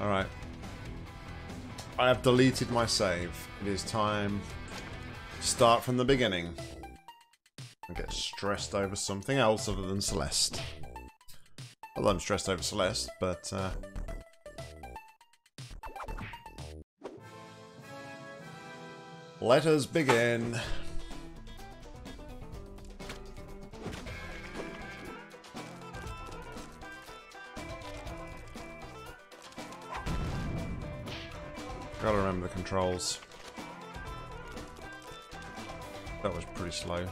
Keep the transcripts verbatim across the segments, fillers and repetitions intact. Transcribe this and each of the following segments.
Alright. I have deleted my save. It is time to start from the beginning. And get stressed over something else other than Celeste. Although I'm stressed over Celeste, but... Uh, let us begin. Gotta remember the controls. That was pretty slow.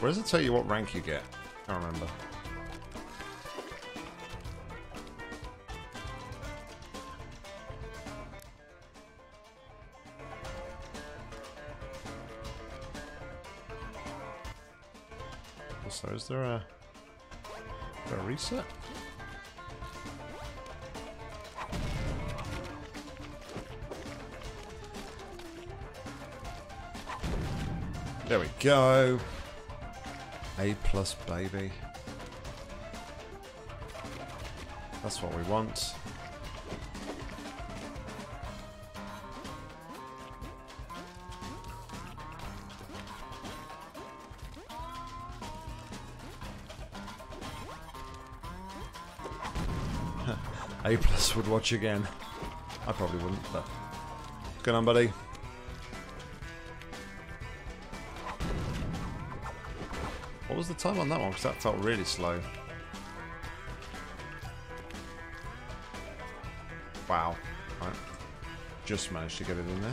Where does it tell you what rank you get? I don't remember. So is there a, is there a reset? There we go. A plus, baby. That's what we want. A plus would watch again. I probably wouldn't, but... Good on, buddy. What was the time on that one? Because that felt really slow. Wow. Right. Just managed to get it in there.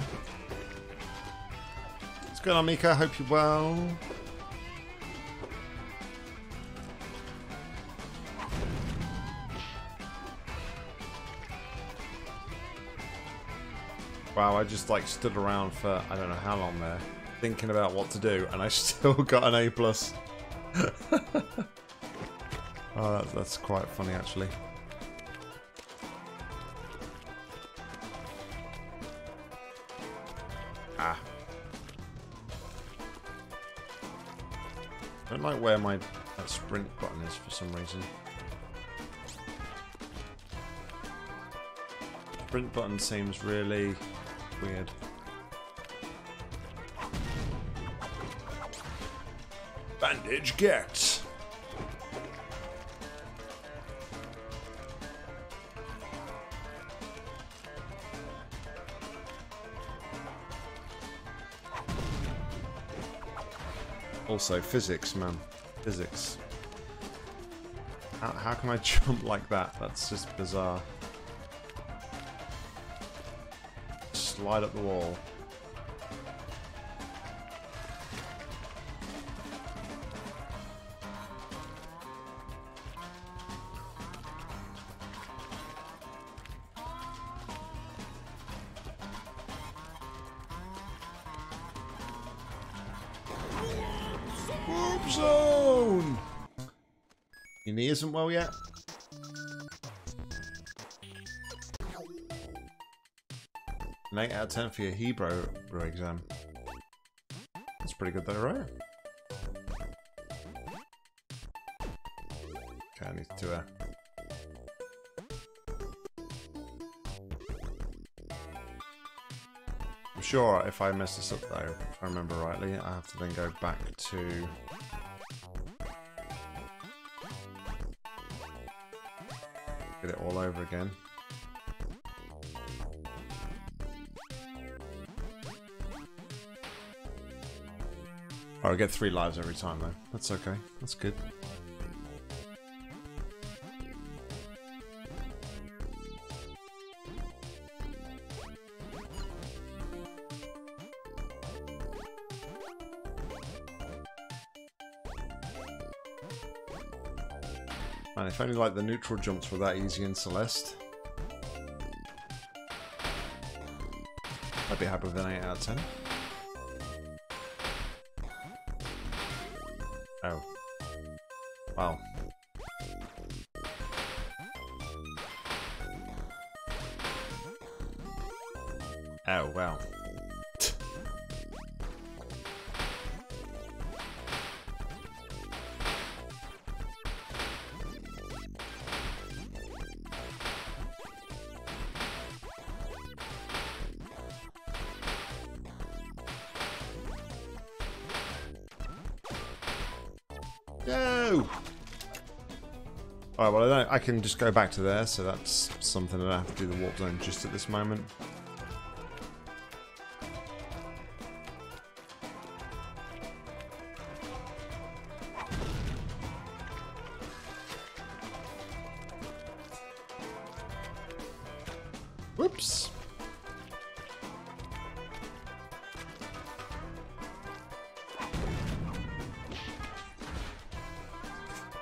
What's going on, Mika? Hope you're well. Wow, I just like stood around for I don't know how long there, thinking about what to do, and I still got an A plus. Oh, that's, that's quite funny, actually. Ah. I don't like where my that sprint button is for some reason. Sprint button seems really weird. Bandage gets. Also, physics, man. Physics. How, how can I jump like that? That's just bizarre. Slide up the wall. Zone. Your knee isn't well yet. An eight out of ten for your Hebrew exam. That's pretty good though, right? Okay, I need to do a... I'm sure if I mess this up though, if I remember rightly, I have to then go back to... get it all over again. Oh, I get three lives every time though. That's okay. That's good. Man, if only like the neutral jumps were that easy in Celeste. I'd be happy with an eight out of ten. Oh. Wow. Oh, wow. No! Alright, well I, don't, I can just go back to there, so that's something that I have to do the warp zone just at this moment. Whoops!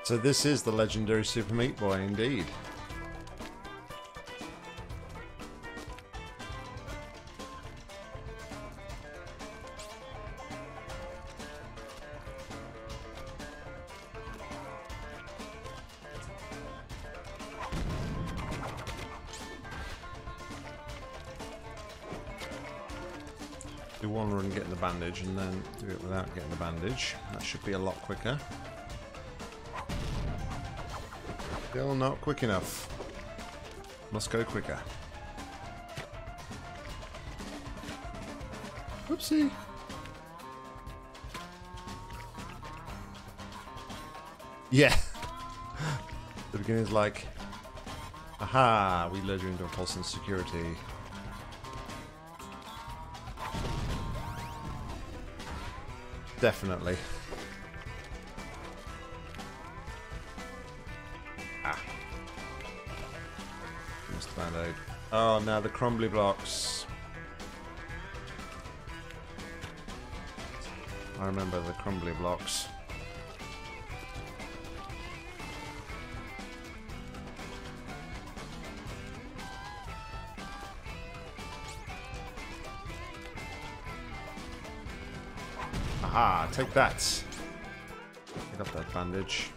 So this is the legendary Super Meat Boy, indeed. Do one run getting the bandage, and then do it without getting the bandage. That should be a lot quicker. Still not quick enough. Must go quicker. Whoopsie. Yeah. The beginner's like, aha, we led you into a false insecurity. Definitely. Oh, now the crumbly blocks. I remember the crumbly blocks. Aha, take that. Pick up that bandage.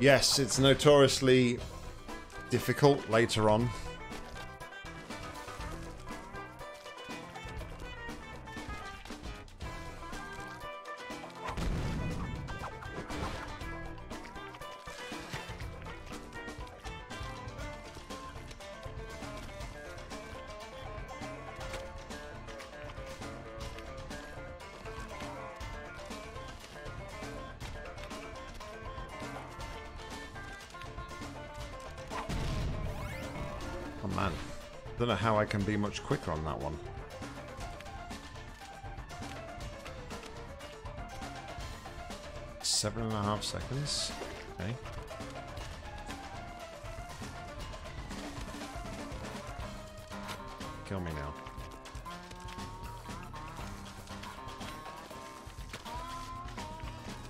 Yes, it's notoriously difficult later on. Man, I don't know how I can be much quicker on that one. Seven and a half seconds. Okay. Kill me now.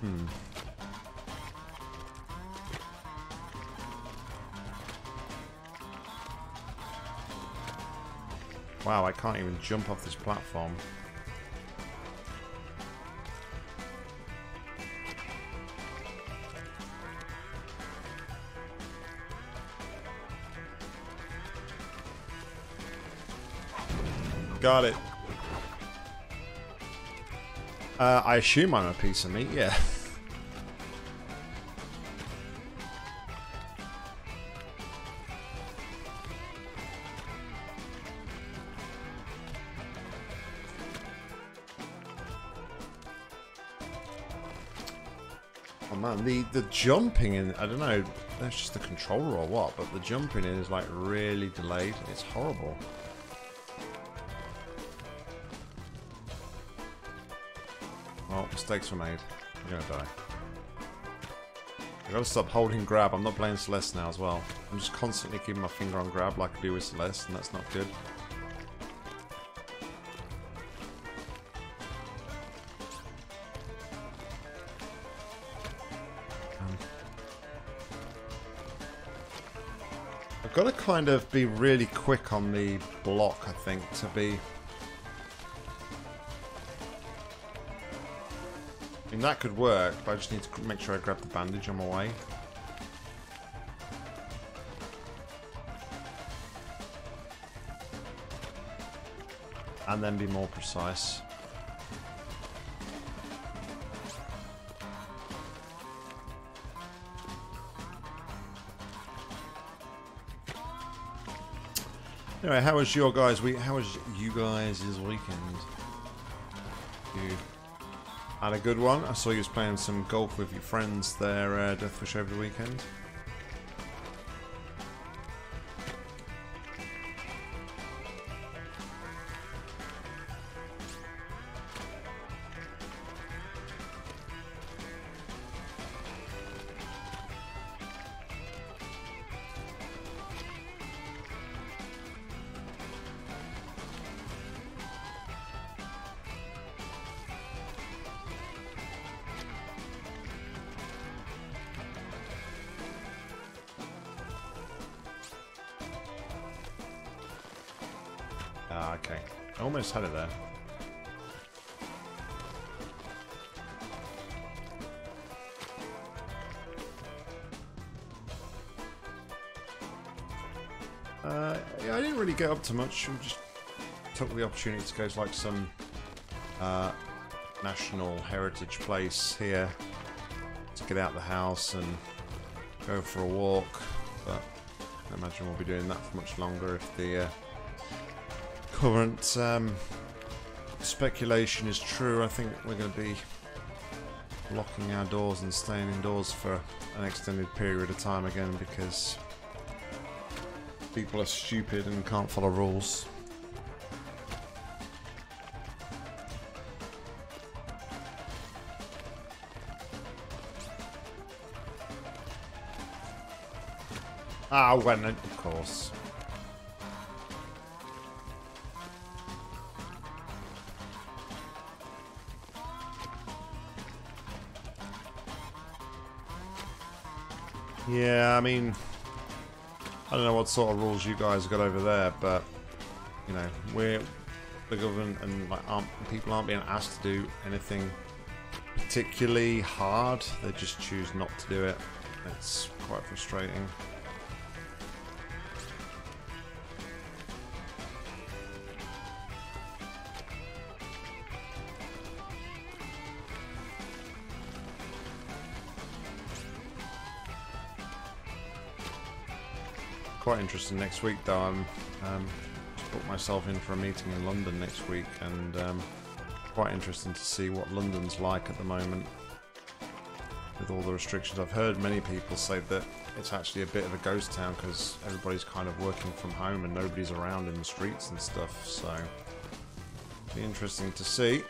Hmm. Wow, I can't even jump off this platform. Got it. Uh, I assume I'm a piece of meat, yeah. The, the jumping in, I don't know, that's just the controller or what, but the jumping in is like really delayed. It's horrible. Oh, mistakes were made. You're gonna die. I gotta stop holding grab. I'm not playing Celeste now as well. I'm just constantly keeping my finger on grab like I do with Celeste, and that's not good. Got to kind of be really quick on the block, I think, to be... I mean, that could work, but I just need to make sure I grab the bandage on my way. And then be more precise. Anyway, how was your guys' week? How was you guys' weekend? You had a good one. I saw you was playing some golf with your friends there, uh, Deathwish, over the weekend. Ah, okay. I almost had it there. Uh, yeah, I didn't really get up to much. I just took the opportunity to go to like some uh, national heritage place here to get out of the house and go for a walk. But I imagine we'll be doing that for much longer if the uh, current um, speculation is true. I think we're going to be locking our doors and staying indoors for an extended period of time again because people are stupid and can't follow rules. Ah, well, of course. Yeah, I mean, I don't know what sort of rules you guys got over there, but you know, we're the government, and like, aren't, people aren't being asked to do anything particularly hard. They just choose not to do it. It's quite frustrating. Quite interesting next week though. I'm um, just booked myself in for a meeting in London next week, and um, quite interesting to see what London's like at the moment with all the restrictions. I've heard many people say that it's actually a bit of a ghost town because everybody's kind of working from home and nobody's around in the streets and stuff, so it'll be interesting to see.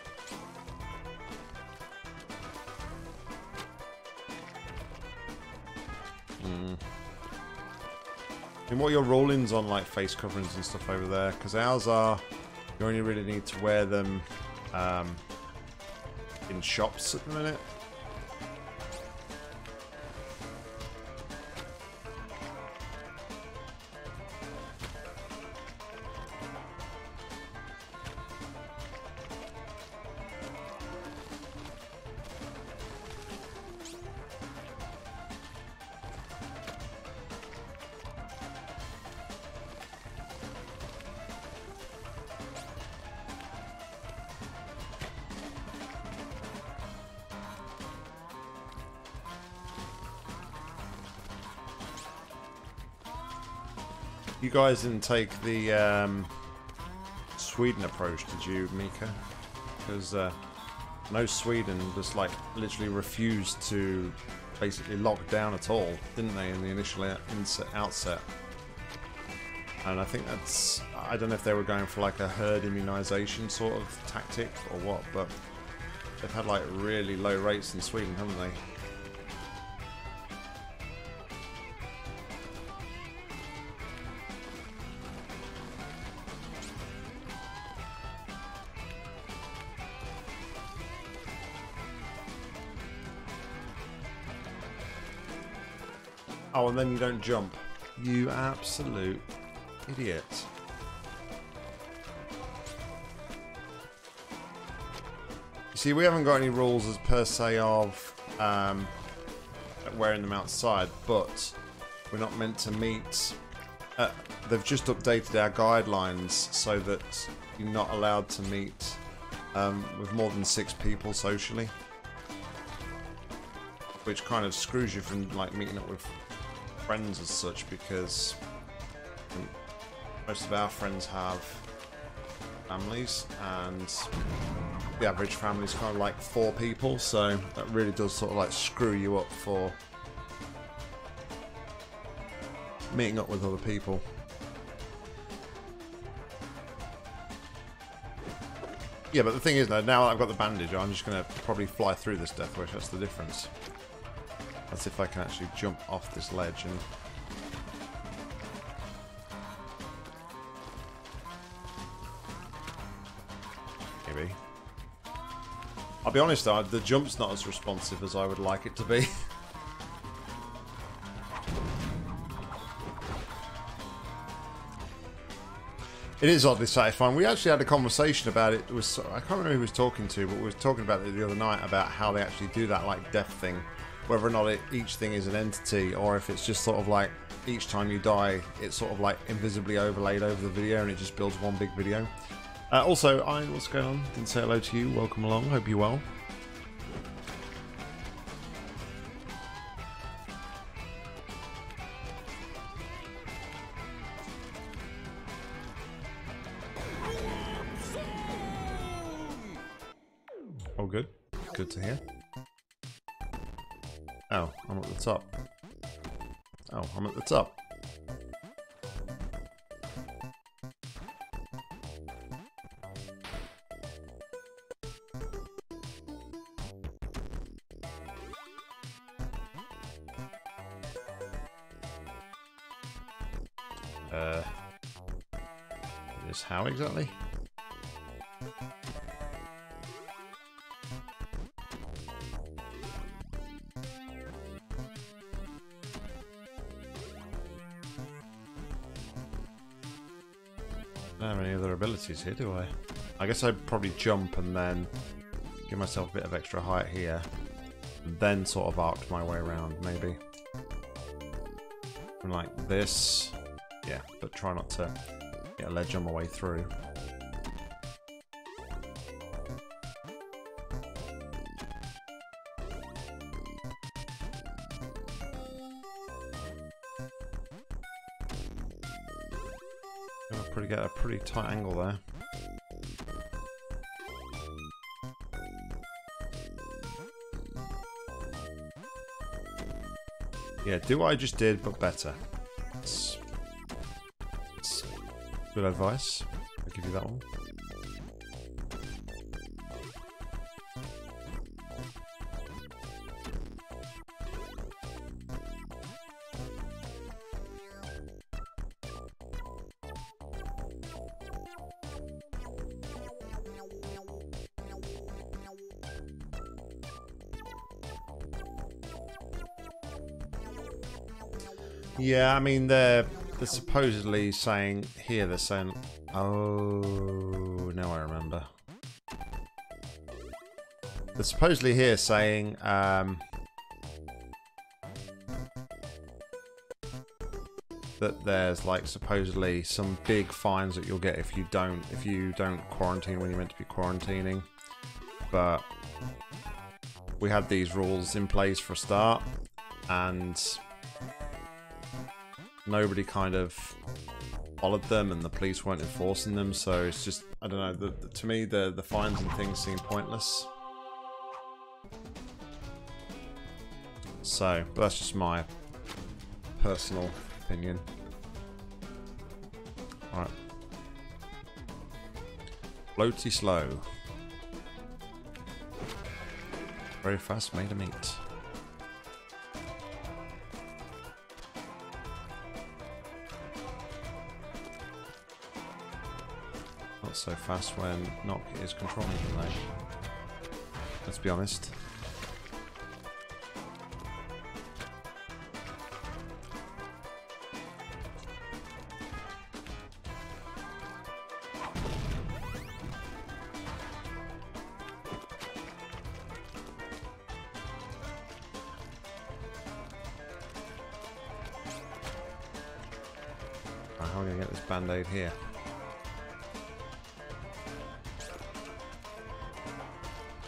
And what are your roll-ins on, like, face coverings and stuff over there? Because ours are, you only really need to wear them um, in shops at the minute. You guys didn't take the um, Sweden approach, did you, Mika? Because uh, no, Sweden just like literally refused to basically lock down at all, didn't they, in the initial outset? And I think that's, I don't know if they were going for like a herd immunization sort of tactic or what, but they've had like really low rates in Sweden, haven't they? And then you don't jump. You absolute idiot. You see, we haven't got any rules as per se of um, wearing them outside, but we're not meant to meet. Uh, they've just updated our guidelines so that you're not allowed to meet um, with more than six people socially, which kind of screws you from like meeting up with friends as such, because Most of our friends have families, and the average family is kind of like four people, so that really does sort of like screw you up for meeting up with other people. Yeah, but the thing is, though, now I've got the bandage, I'm just going to probably fly through this Deathwish. That's the difference. That's if I can actually jump off this ledge and... Maybe. I'll be honest, though, the jump's not as responsive as I would like it to be. It is oddly satisfying. We actually had a conversation about it. It was, I can't remember who we was talking to, but we were talking about it the other night about how they actually do that like death thing, whether or not it, each thing is an entity, or if it's just sort of like each time you die, it's sort of like invisibly overlaid over the video and it just builds one big video. Uh, also, I, what's going on? Didn't say hello to you. Welcome along. Hope you're well. Good to hear. Oh, I'm at the top. Oh, I'm at the top. Uh, this how exactly? Here, do I? I guess I'd probably jump and then give myself a bit of extra height here, and then sort of arc my way around, maybe. And like this, yeah, but try not to get a ledge on my way through. Get a pretty tight angle there. Yeah, do what I just did, but better. It's, it's good advice. I'll give you that one. Yeah, I mean, they're, they're supposedly saying here, they're saying, oh, now I remember. They're supposedly here saying, um, that there's like supposedly some big fines that you'll get if you don't, if you don't quarantine when you're meant to be quarantining. But we had these rules in place for a start, and nobody kind of followed them, and the police weren't enforcing them, so it's just, I don't know, the, the, to me the, the fines and things seem pointless. So, but that's just my personal opinion. Alright. Floaty slow. Very fast made of meat. So fast when Nock is controlling the ledge. Let's be honest. Right, how am I gonna get this band-aid here?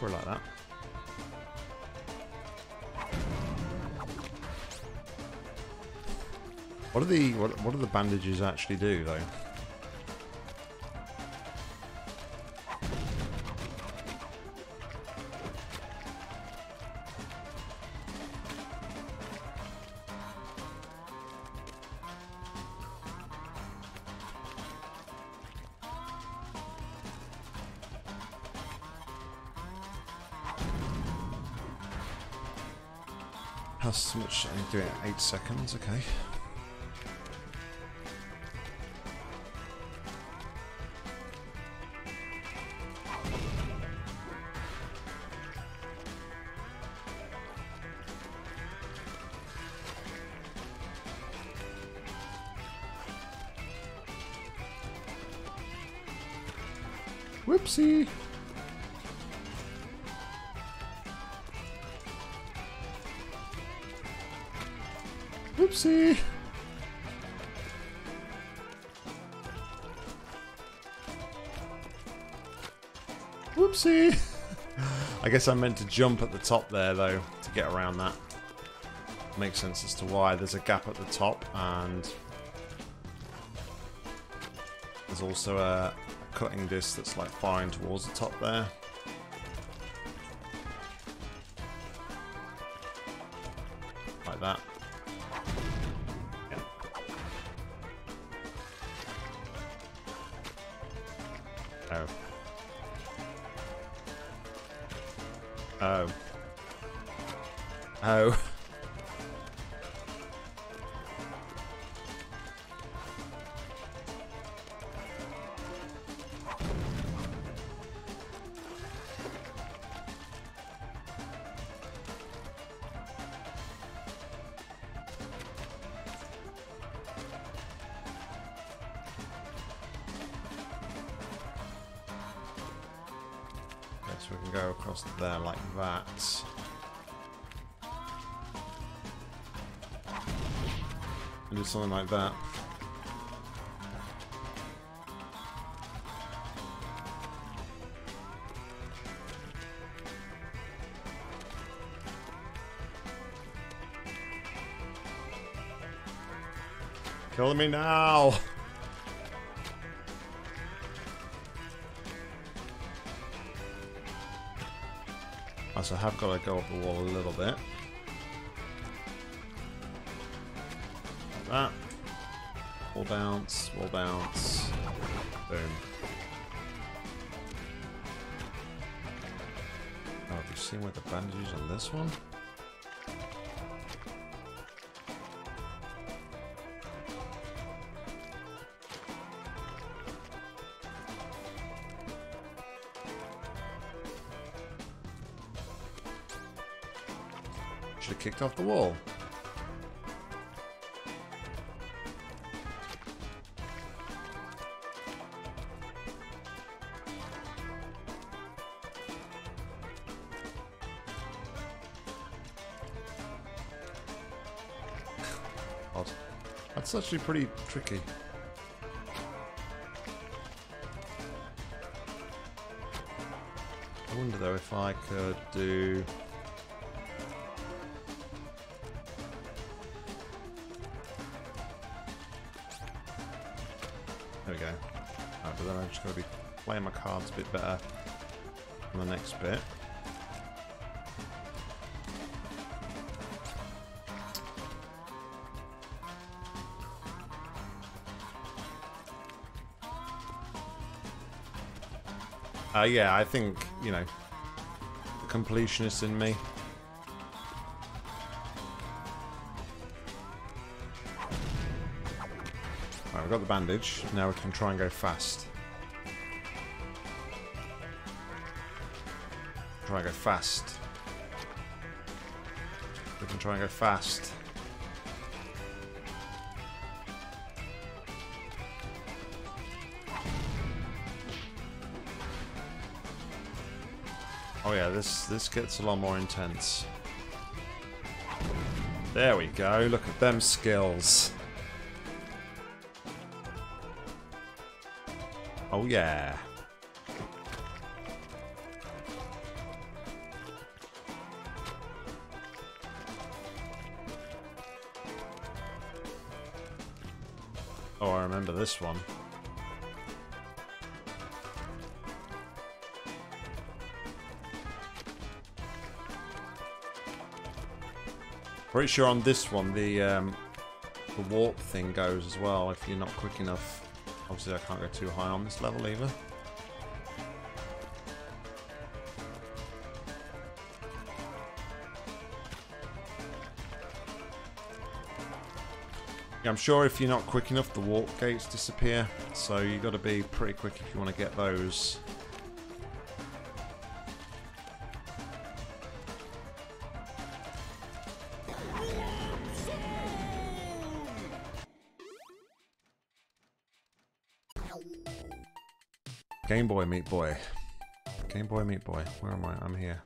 Like that. What do the what, what do the bandages actually do though? How much? I need to do it in eight seconds. Okay. Whoopsie. Whoopsie. Whoopsie. I guess I meant to jump at the top there though to get around that. Makes sense as to why there's a gap at the top, and there's also a cutting disc that's like firing towards the top there. Like that. Yeah. Oh. Oh. Oh. So we can go across there like that. And do something like that. Kill me now! So I have got to go up the wall a little bit. Like that. Wall bounce, wall bounce. Boom. Oh, have you seen where the bandages on this one? Kicked off the wall. Odd. That's actually pretty tricky. I wonder though if I could do... Just gotta be playing my cards a bit better on the next bit. Uh, yeah, I think, you know, the completionist in me. Alright, we've got the bandage. Now we can try and go fast. Try and go fast. We can try and go fast. Oh yeah, this this gets a lot more intense. There we go. Look at them skills. Oh yeah. Oh, I remember this one. Pretty sure on this one the um, the warp thing goes as well if you're not quick enough. Obviously, I can't go too high on this level either. I'm sure if you're not quick enough, the warp gates disappear, so you've got to be pretty quick if you want to get those. Game Boy Meat Boy. Game Boy Meat Boy. Where am I? I'm here.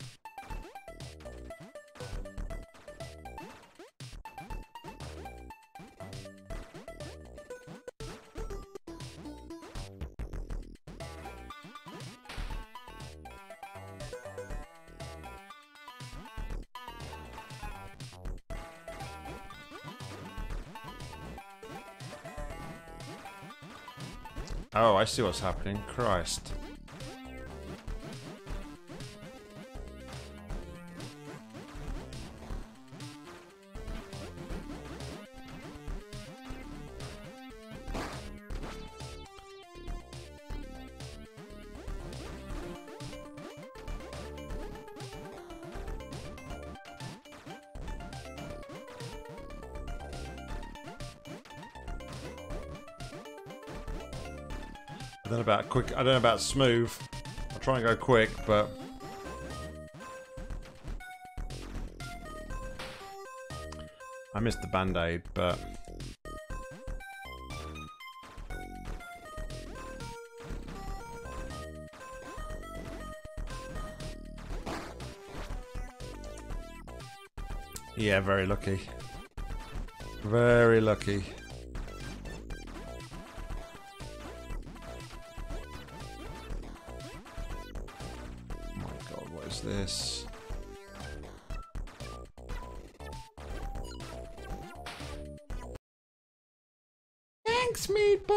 Oh, I see what's happening. Christ. I don't know about quick, I don't know about smooth. I'll try and go quick, but I missed the band-aid, but yeah, very lucky. Very lucky. This. Thanks, Meat Boy!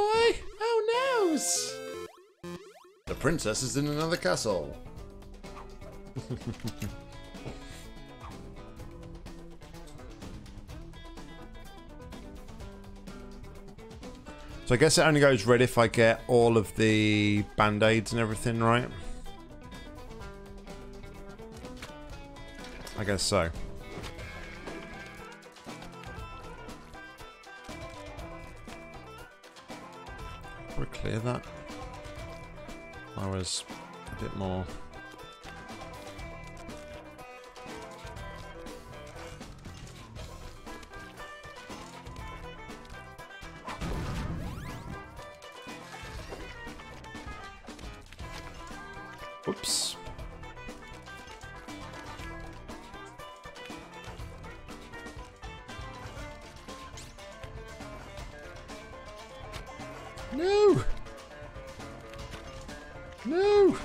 Oh noes! The princess is in another castle. So I guess it only goes red if I get all of the band-aids and everything, right? I guess so. We'll clear that. I was a bit more. Oops. No! No!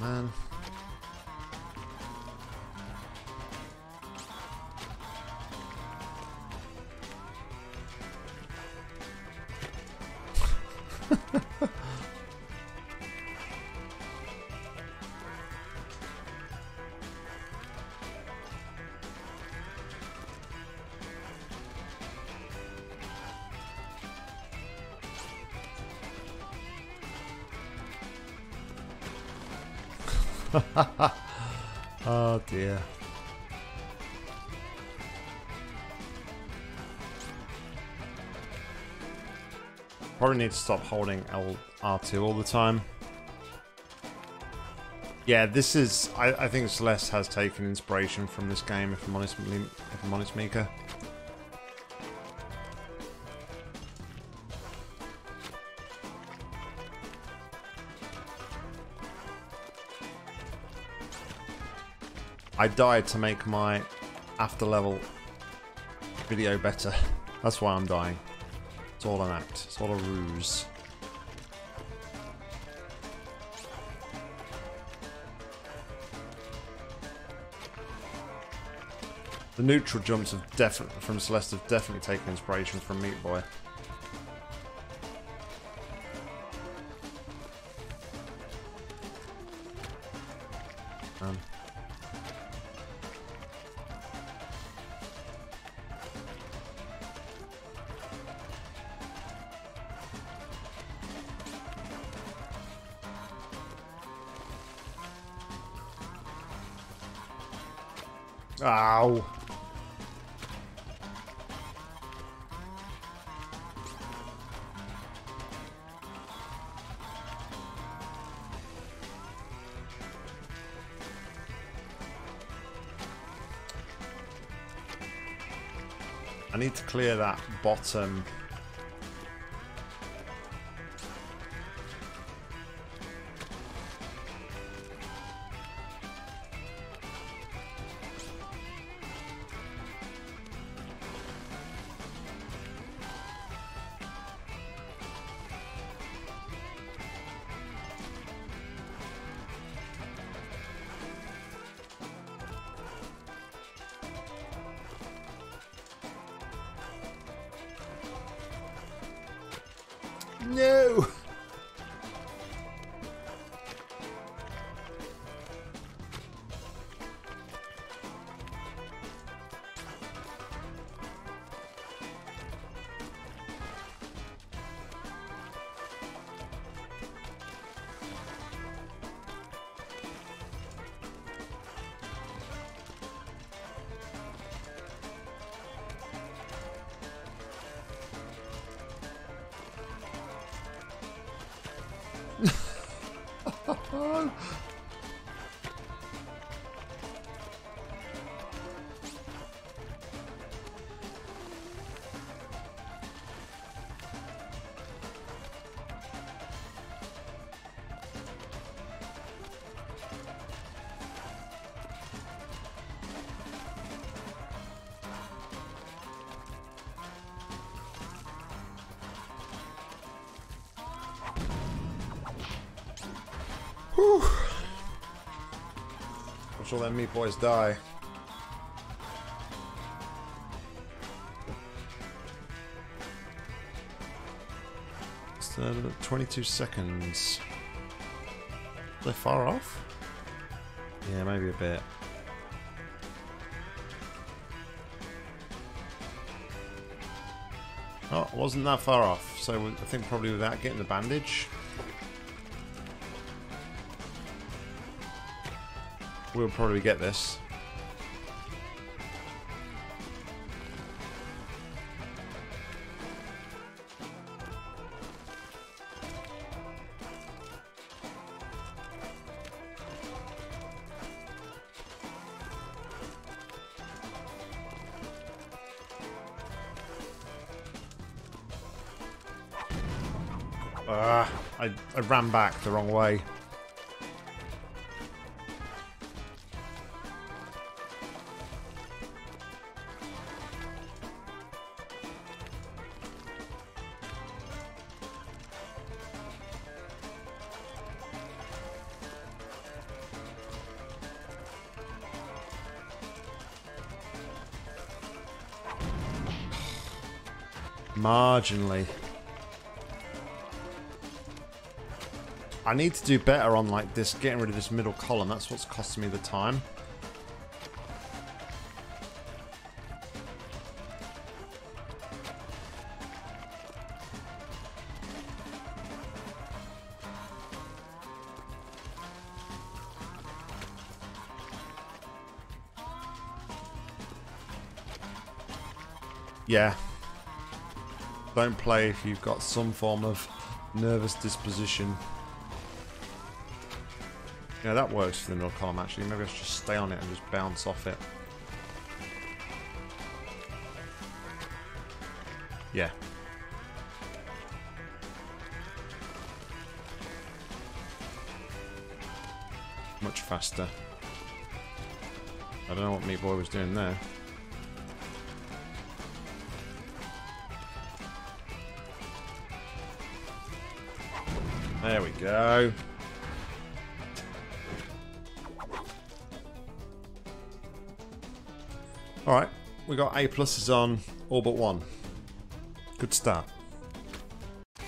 Man. Oh dear. Probably need to stop holding L R two all the time. Yeah, this is. I, I think Celeste has taken inspiration from this game. If I'm honest, if I'm honest, Mika. I died to make my after level video better. That's why I'm dying. It's all an act. It's all a ruse. The neutral jumps have definitely from Celeste have definitely taken inspiration from Meat Boy. Um. Ow. I need to clear that bottom. No! Watch all them meat boys die. It's uh, twenty-two seconds. They're far off? Yeah, maybe a bit. Oh, wasn't that far off. So I think probably without getting the bandage, we'll probably get this. Ah, uh, I, I ran back the wrong way. Marginally. I need to do better on like this, getting rid of this middle column. That's what's costing me the time. Yeah. Don't play if you've got some form of nervous disposition. Yeah, that works for the middle column actually. Maybe I should just stay on it and just bounce off it. Yeah. Much faster. I don't know what Meat Boy was doing there. There we go. Alright, we got A pluses on all but one. Good start. You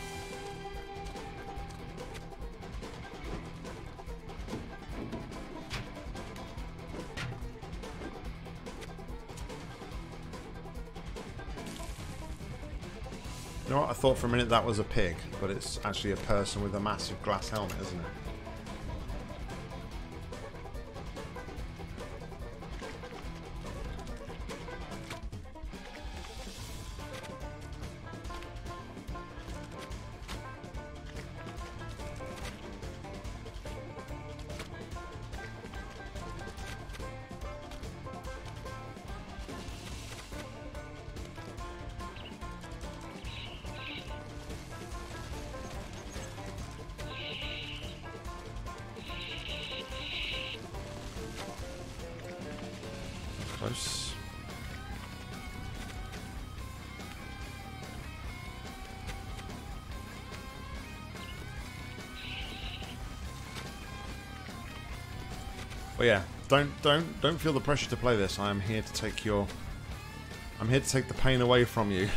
know what, I thought for a minute that was a pig, but it's actually a person with a massive glass helmet, isn't it? But yeah, don't don't don't feel the pressure to play this. I am here to take your I'm here to take the pain away from you.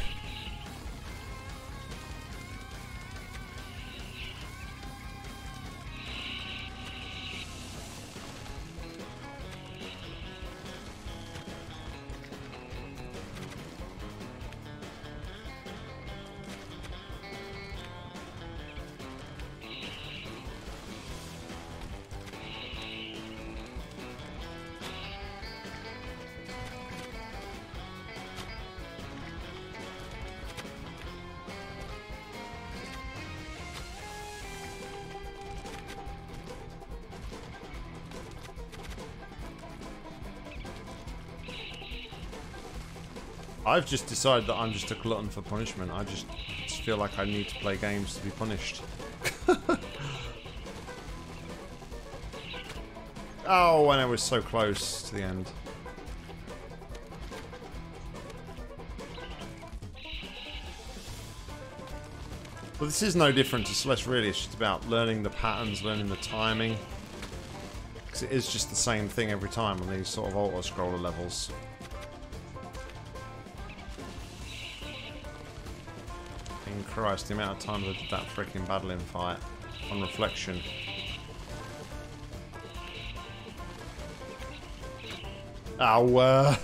I've just decided that I'm just a glutton for punishment. I just, just feel like I need to play games to be punished. Oh, and I was so close to the end. But this is no different to Celeste, really. It's just about learning the patterns, learning the timing. Because it is just the same thing every time on these sort of auto-scroller levels. Christ, the amount of times I did that freaking battling fight on reflection. Ow! Uh.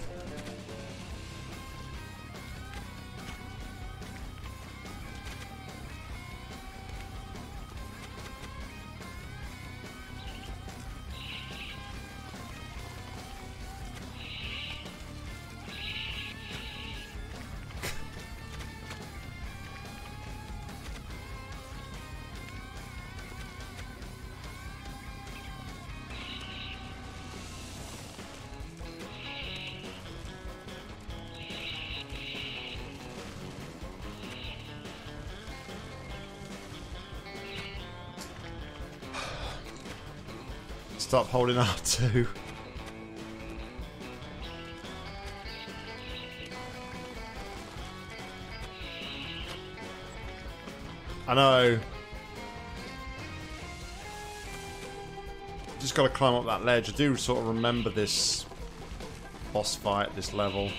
Stop holding R two. I know. Just gotta climb up that ledge. I do sort of remember this boss fight, this level.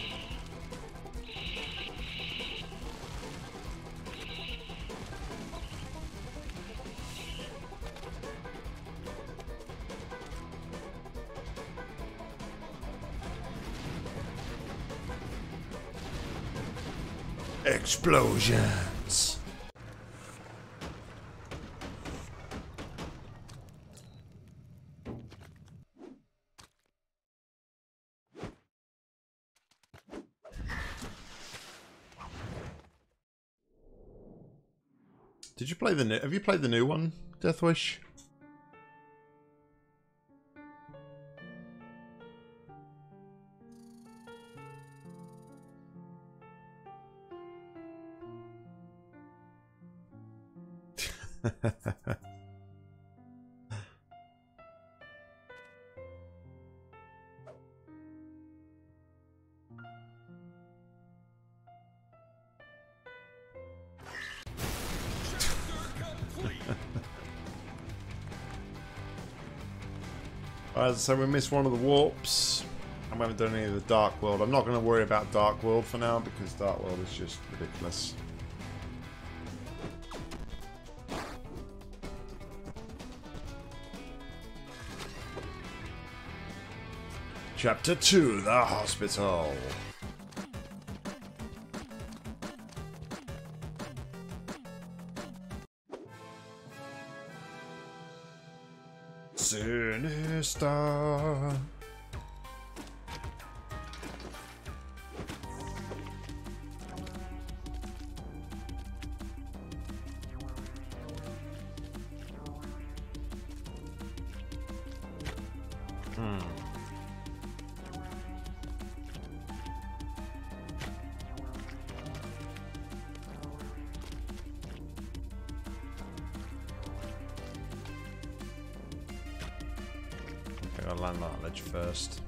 Explosions. Did you play the new? Have you played the new one, Deathwish? So we missed one of the warps. I haven't done any of the Dark World. I'm not going to worry about Dark World for now because Dark World is just ridiculous. Chapter two, the hospital. Sinister. First.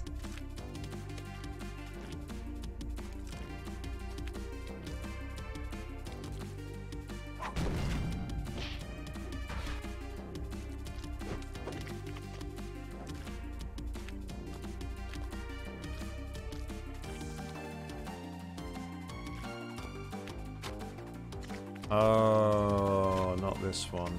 Oh, not this one.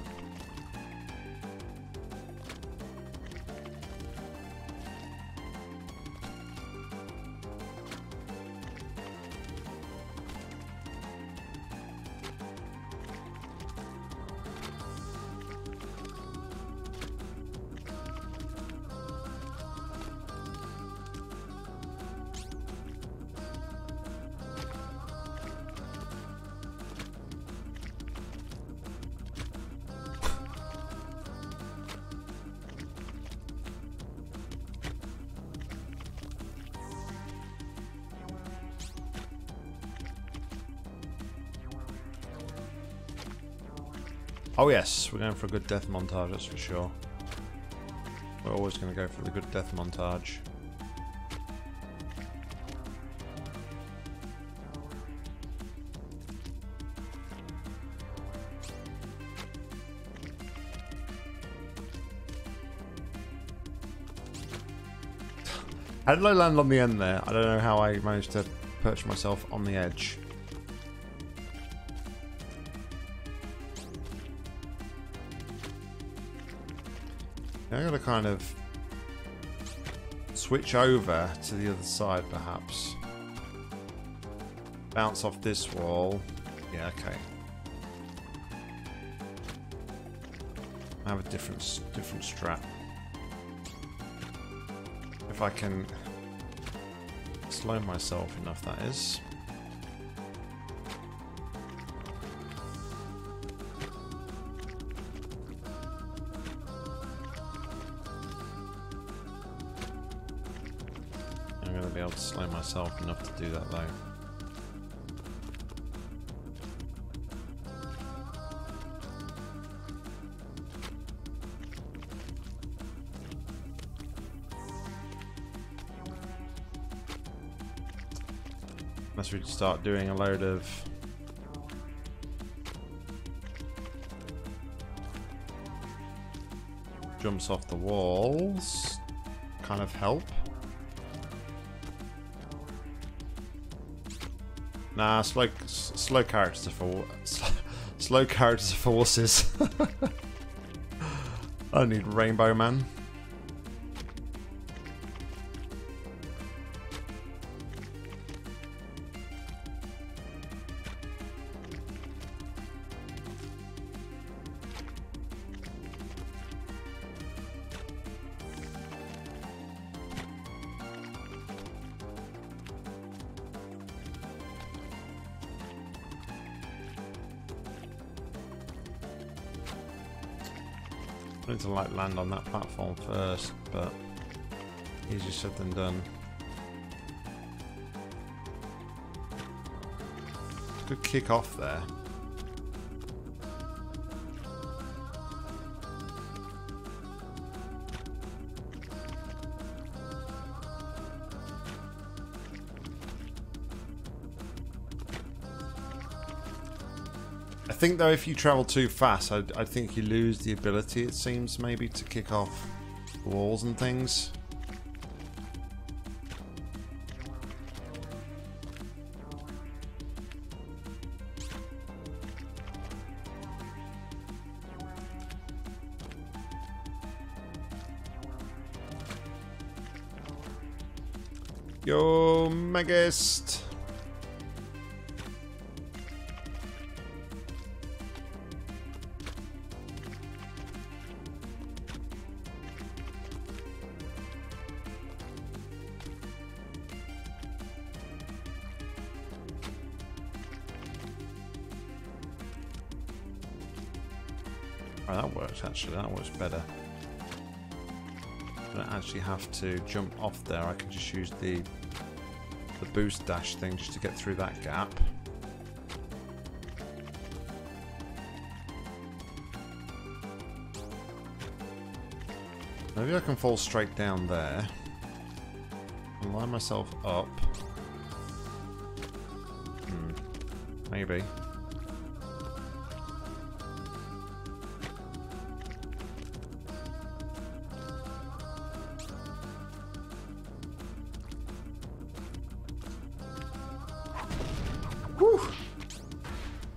Oh yes, we're going for a good death montage, that's for sure. We're always going to go for the good death montage. How did I land on the end there? I don't know how I managed to perch myself on the edge. I gotta kind of switch over to the other side, perhaps. Bounce off this wall. Yeah, okay. I have a different, different strat. If I can slow myself enough, that is. Myself enough to do that though. Unless we start doing a load of jumps off the walls, kind of help. Nah, slow, slow characters are for slow, slow characters are for wusses. I need Rainbow Man. I need to like land on that platform first, but easier said than done. Good kick off there. I think though if you travel too fast, I, I think you lose the ability, it seems, maybe to kick off walls and things. Yo, Magist! Right, that works actually, that works better. I don't actually have to jump off there, I can just use the the boost dash thing just to get through that gap. Maybe I can fall straight down there and line myself up. Hmm, maybe.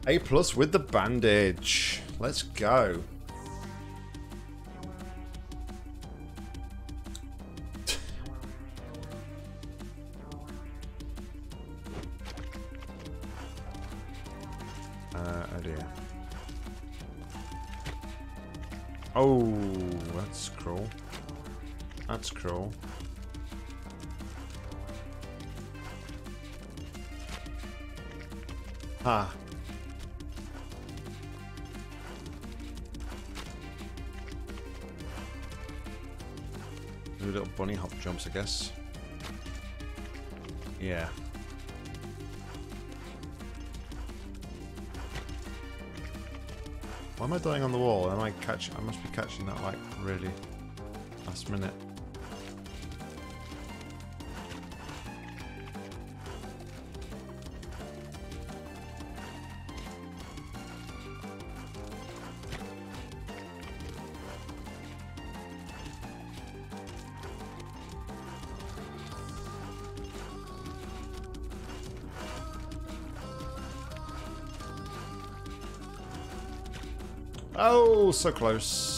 A plus with the bandage. Let's go. uh, oh dear. Oh, that's cruel. That's cruel. Ah. Little bunny hop jumps, I guess. Yeah. Why am I dying on the wall? Am I catch? I must be catching that like really last minute. Oh, so close.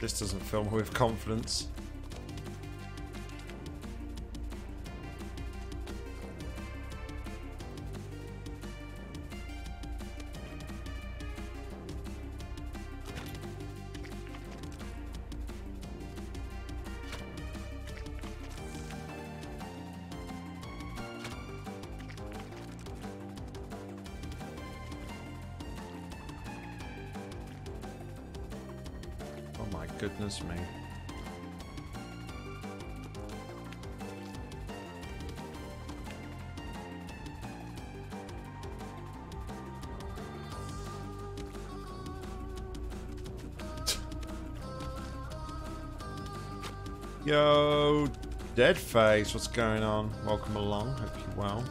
This doesn't film with confidence. Goodness me. Yo, Deadface, what's going on? Welcome along, hope you're well.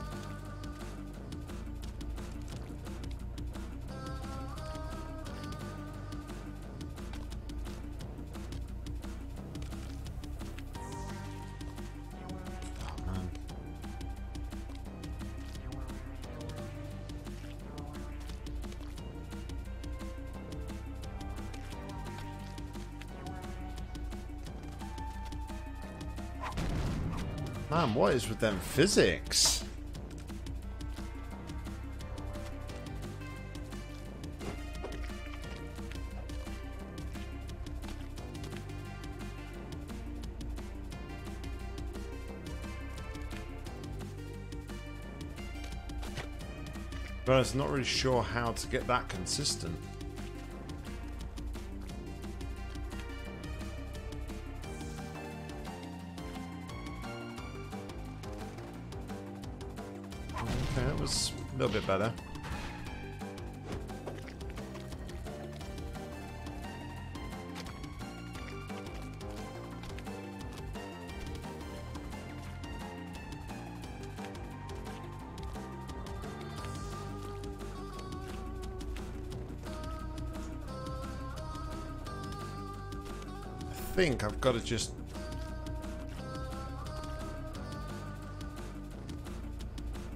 Man, what is with them physics? But it's not really sure how to get that consistent. A little bit better. think I've got to just...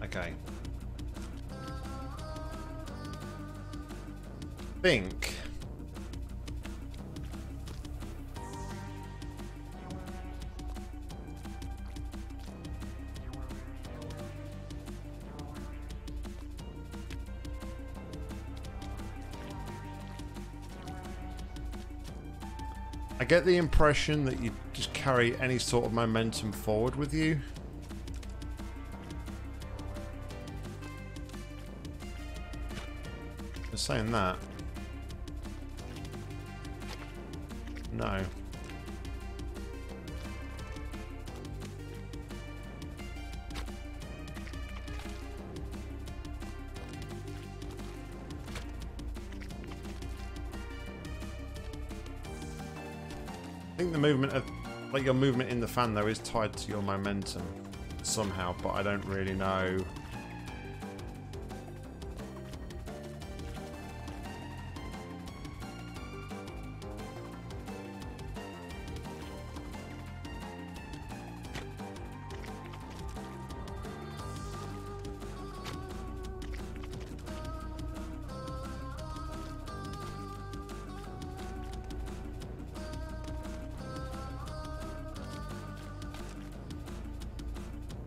Okay. I think... I get the impression that you just carry any sort of momentum forward with you. Just saying that. No. I think the movement of, like, your movement in the fan though is tied to your momentum somehow, but I don't really know.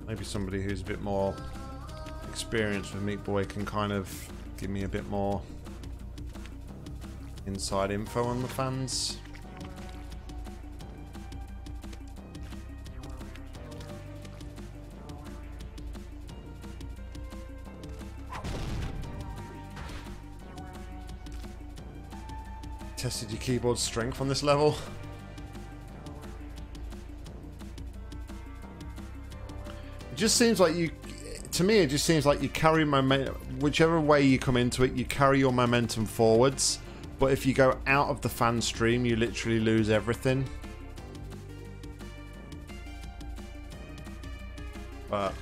Maybe somebody who's a bit more experienced with Meat Boy can kind of give me a bit more inside info on the fans. Tested your keyboard strength on this level. Just seems like you, to me, it just seems like you carry momentum, whichever way you come into it, you carry your momentum forwards, but if you go out of the fan stream, you literally lose everything. But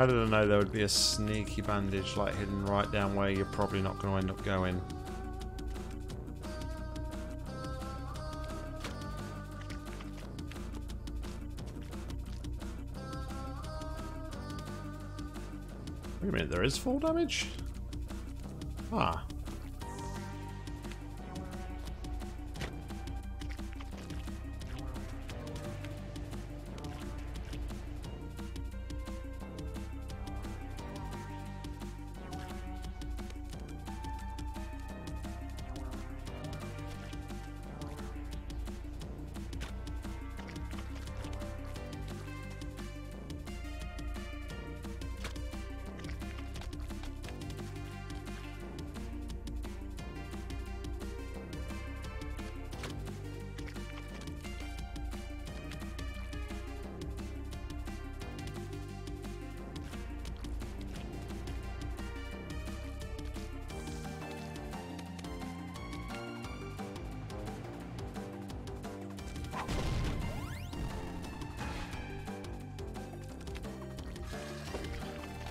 I didn't know there would be a sneaky bandage like hidden right down where you're probably not going to end up going. Wait a minute, there is fall damage? Ah.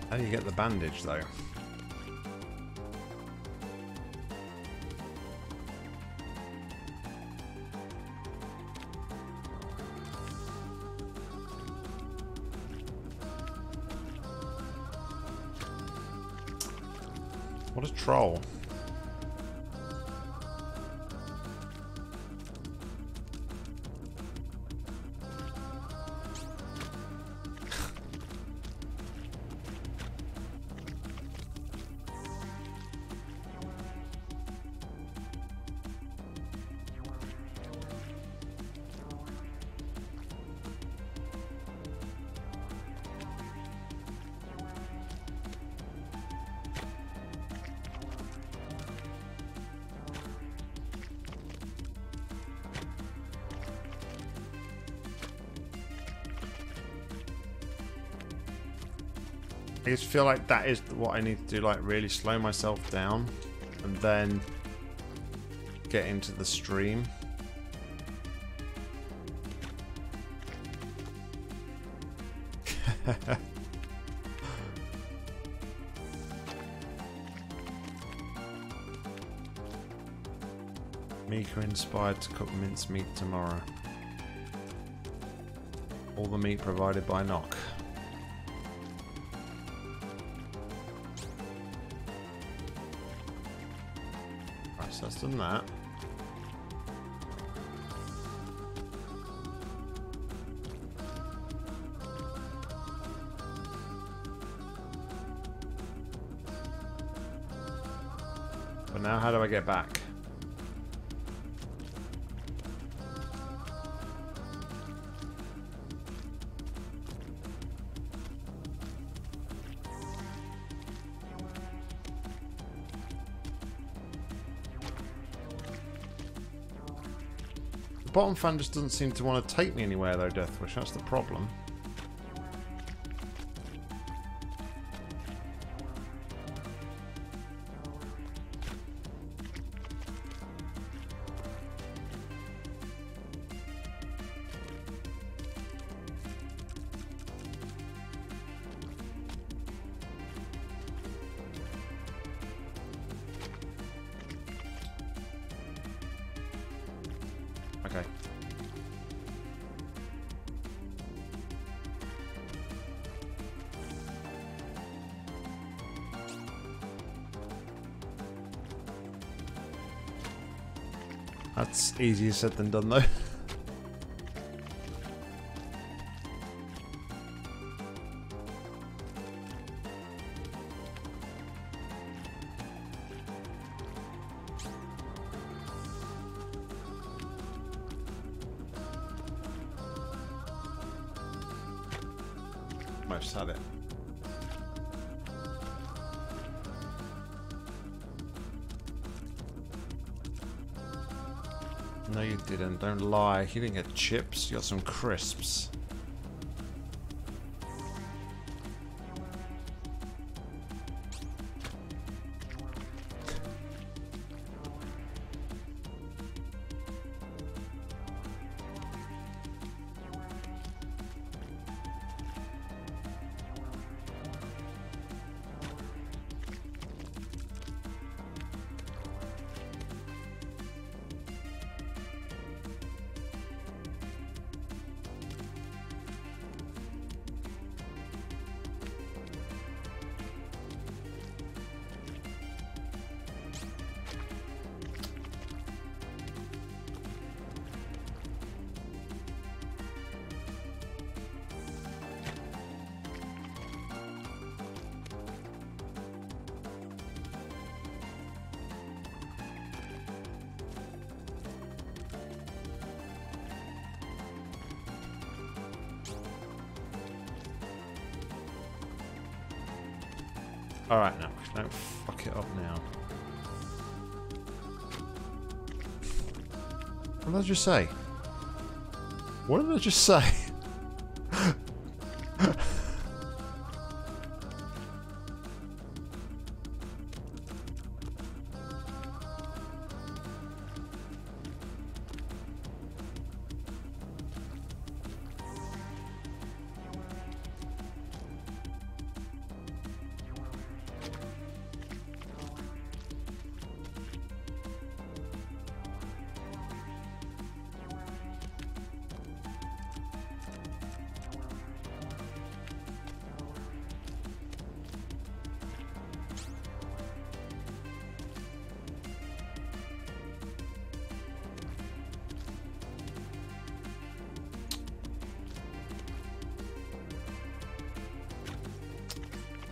How do you get the bandage though? What a troll. I just feel like that is what I need to do, like really slow myself down and then get into the stream. Mika inspired to cook mince meat tomorrow. All the meat provided by Nock. Right, so that's done that. But now how do I get back? Bottom fan just doesn't seem to want to take me anywhere though, Deathwish, that's the problem. That's easier said than done though. Most had it. No, you didn't. Don't lie. You didn't get chips. You got some crisps. Alright now, don't fuck it up now. What did I just say? What did I just say?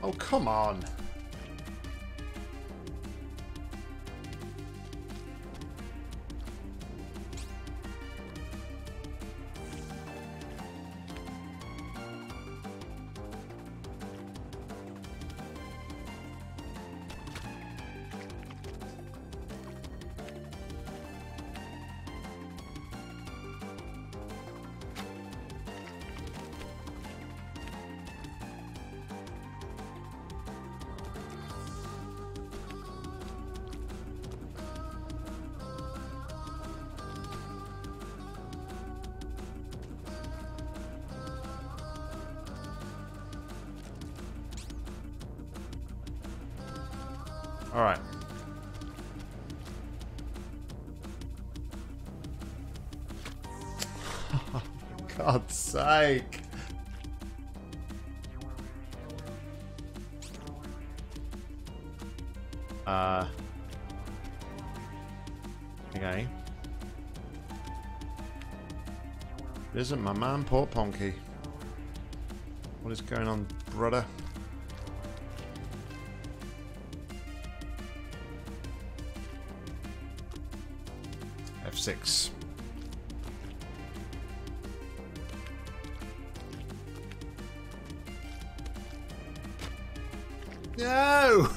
Oh, come on. Alright. Oh, for God's sake. Uh. Okay. It isn't my man, Port Ponky. What is going on, brother? F six. No!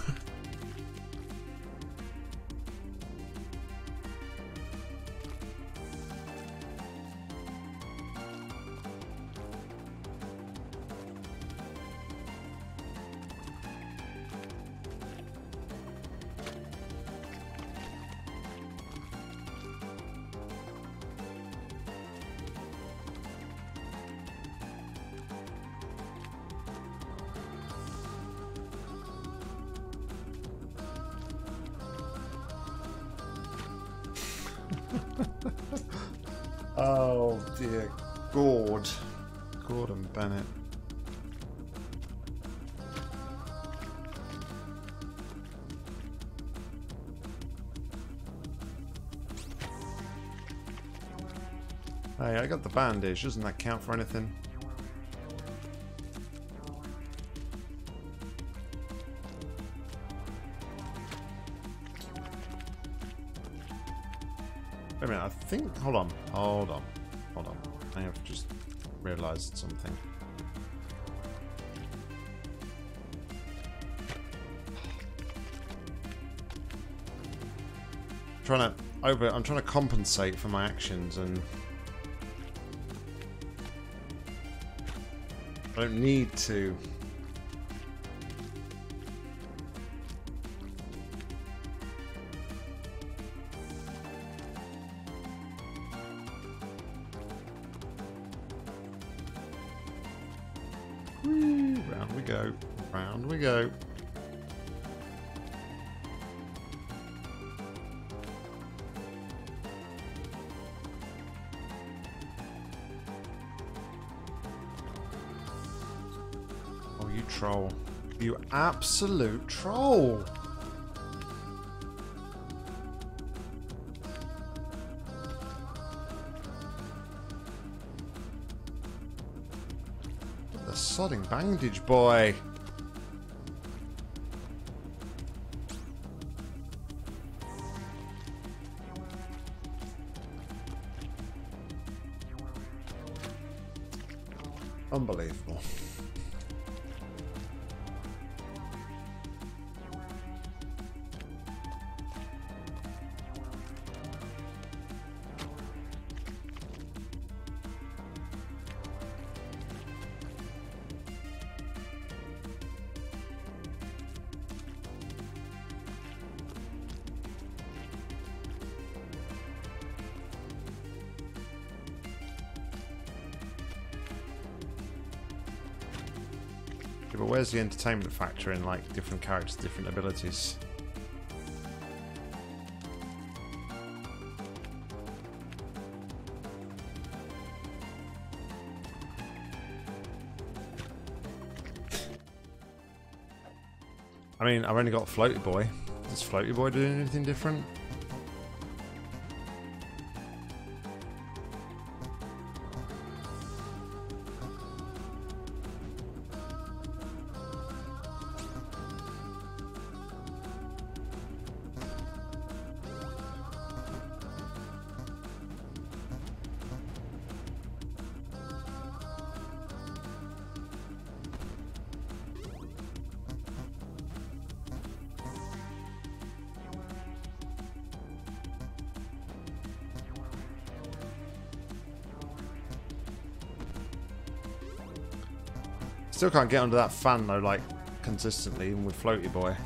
Oh dear Gord. Gordon Bennett. Hey, I got the bandage. Doesn't that count for anything? Wait a minute, I think... Hold on, hold on, hold on. I have just realised something. I'm trying to over... I'm trying to compensate for my actions and... I don't need to... Troll. You absolute troll. What the sodding bandage boy. Unbelievable. But where's the entertainment factor in, like, different characters, different abilities? I mean, I've only got Floaty Boy. Does Floaty Boy do anything different? Still can't get under that fan though, like, consistently, even with Floaty Boy.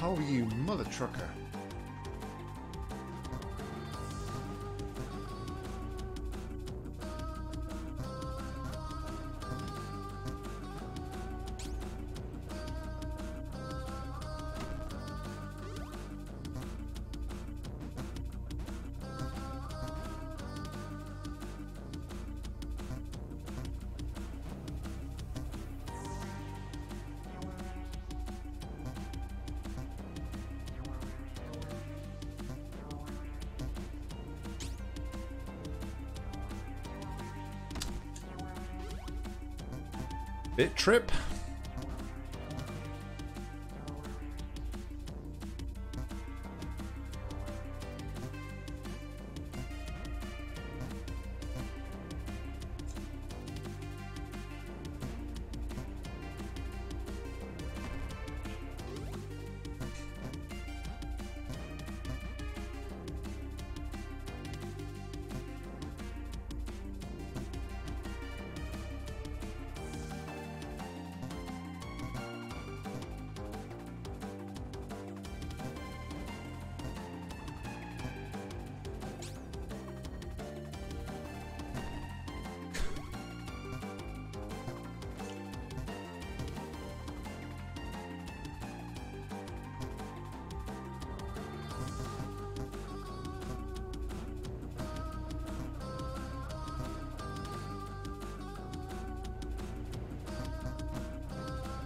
How are you, mother trucker? Bit trip.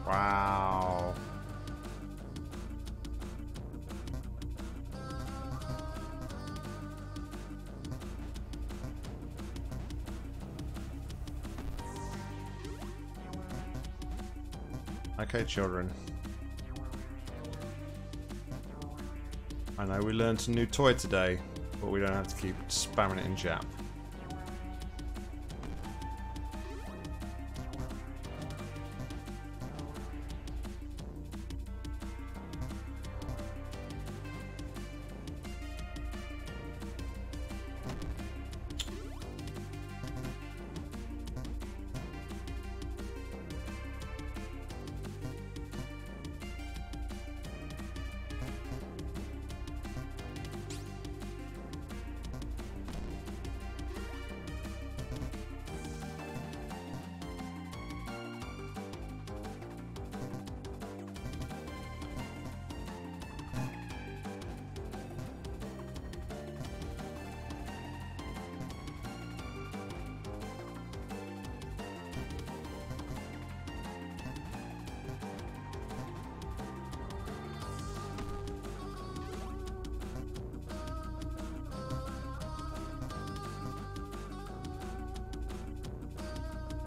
Wow. Okay, children. I know we learned a new toy today, but we don't have to keep spamming it in Jap.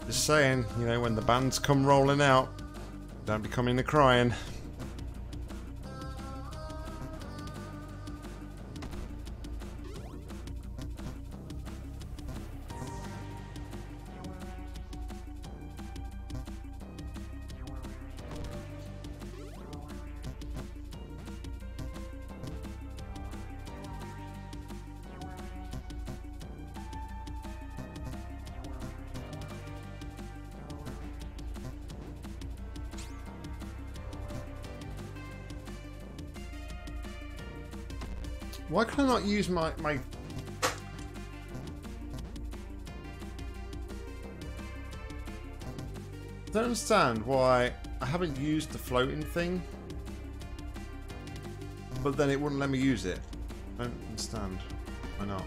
Just saying, you know, when the bands come rolling out, don't be coming to crying. Why can I not use my, my... I don't understand why I haven't used the floating thing, but then it wouldn't let me use it. I don't understand. Why not?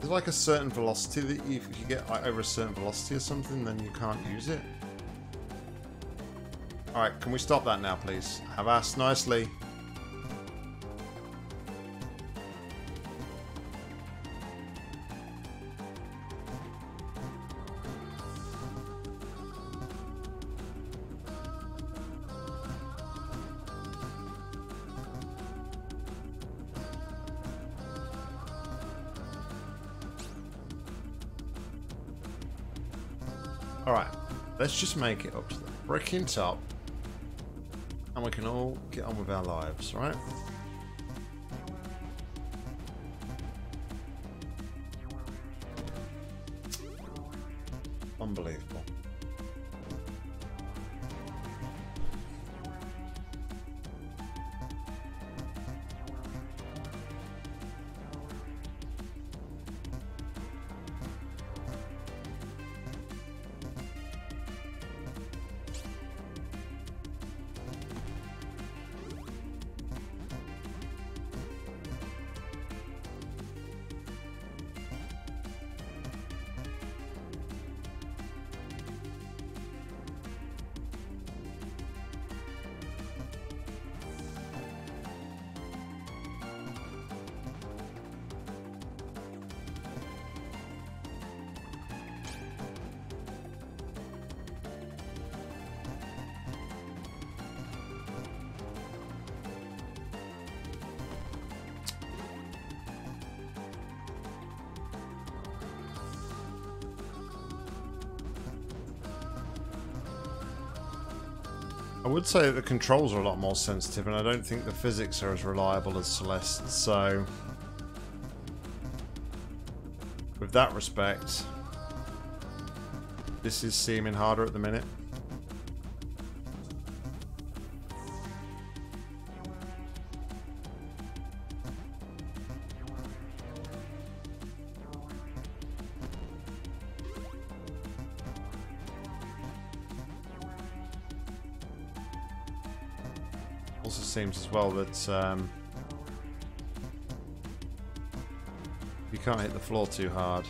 There's like a certain velocity that you, if you get like over a certain velocity or something, then you can't use it. Alright, can we stop that now, please? I've asked nicely. Alright, let's just make it up to the freaking top. And we can all get on with our lives, right? Unbelievable. I would say the controls are a lot more sensitive, and I don't think the physics are as reliable as Celeste, so with that respect, this is seeming harder at the minute. Also seems as well that um, you can't hit the floor too hard.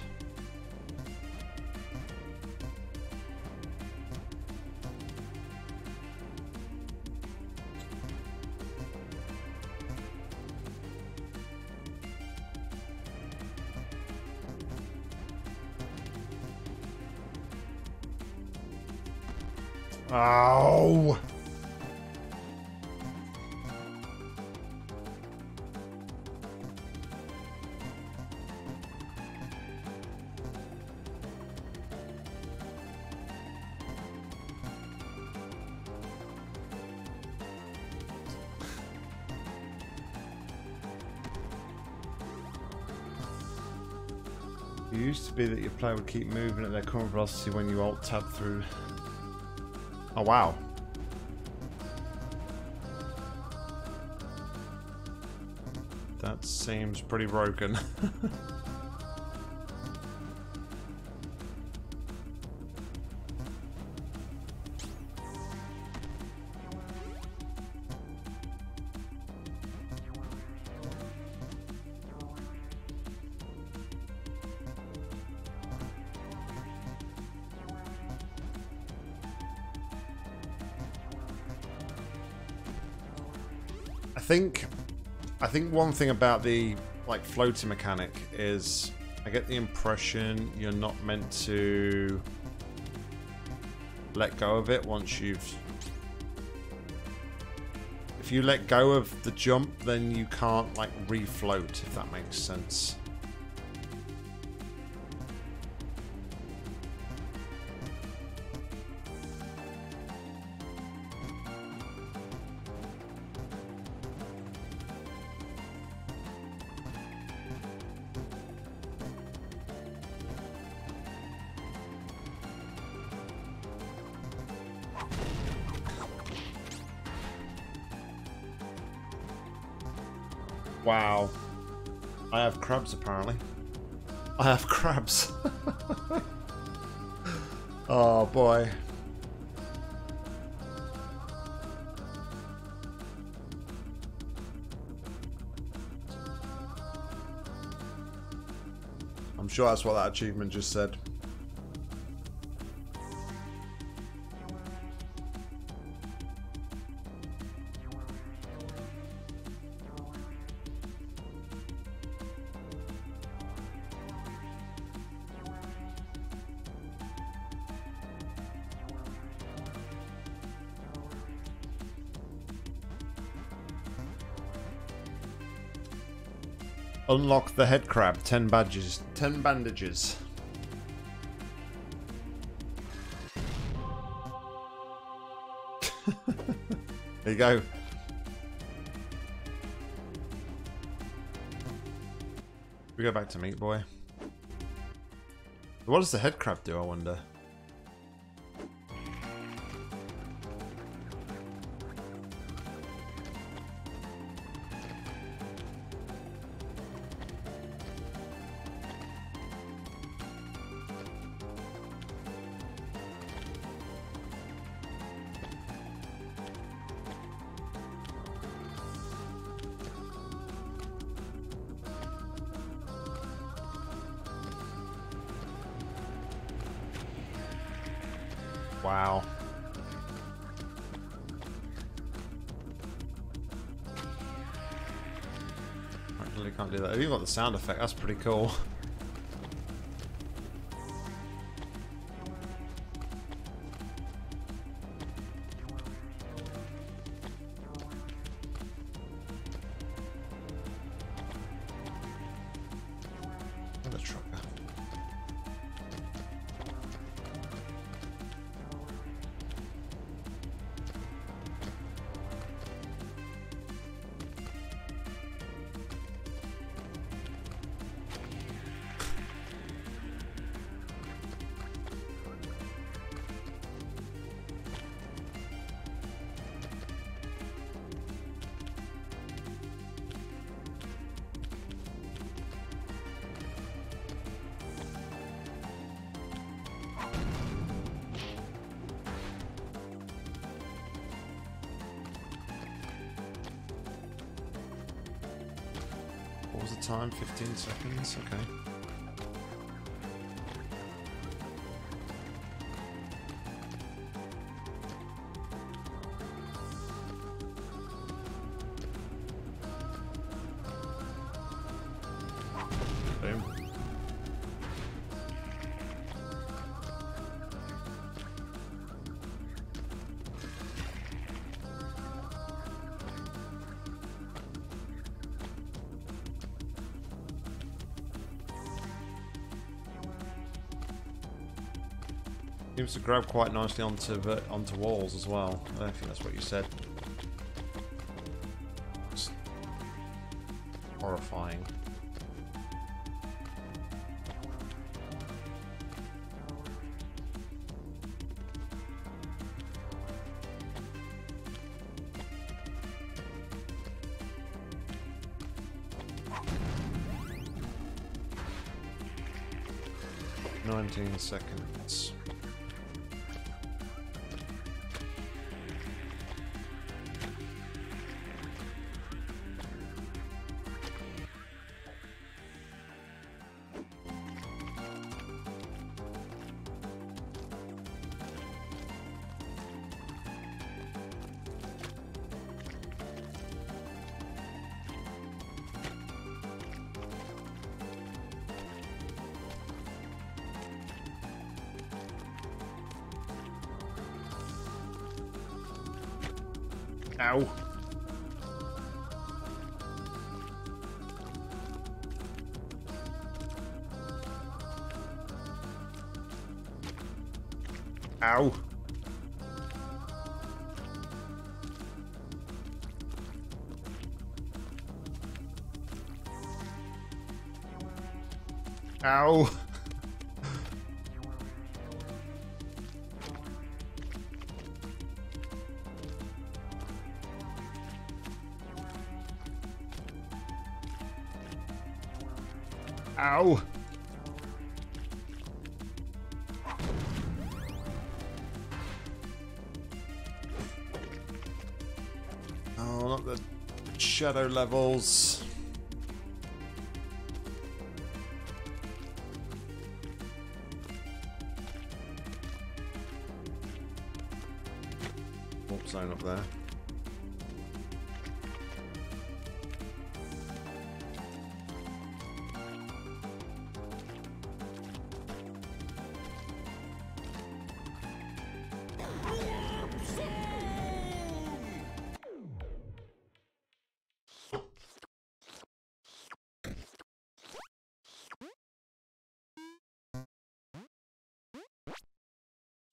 Ow! It used to be that your player would keep moving at their current velocity when you alt-tab through. Oh wow. That seems pretty broken. I think I think one thing about the like floaty mechanic is I get the impression you're not meant to let go of it once you've if you let go of the jump, then you can't like refloat, if that makes sense. Wow. I have crabs, apparently. I have crabs. Oh, boy. I'm sure that's what that achievement just said. Unlock the head crab. Ten badges. Ten bandages. There you go. We go back to Meat Boy. What does the head crab do, I wonder? Wow. I really can't do that. Have you got the sound effect? That's pretty cool. What was the time? fifteen seconds? Okay. Seems to grab quite nicely onto onto walls as well. I think that's what you said. It's horrifying. Nineteen seconds. Ow. Ow. Ow. Ow! Oh, not the shadow levels. Warp zone up there.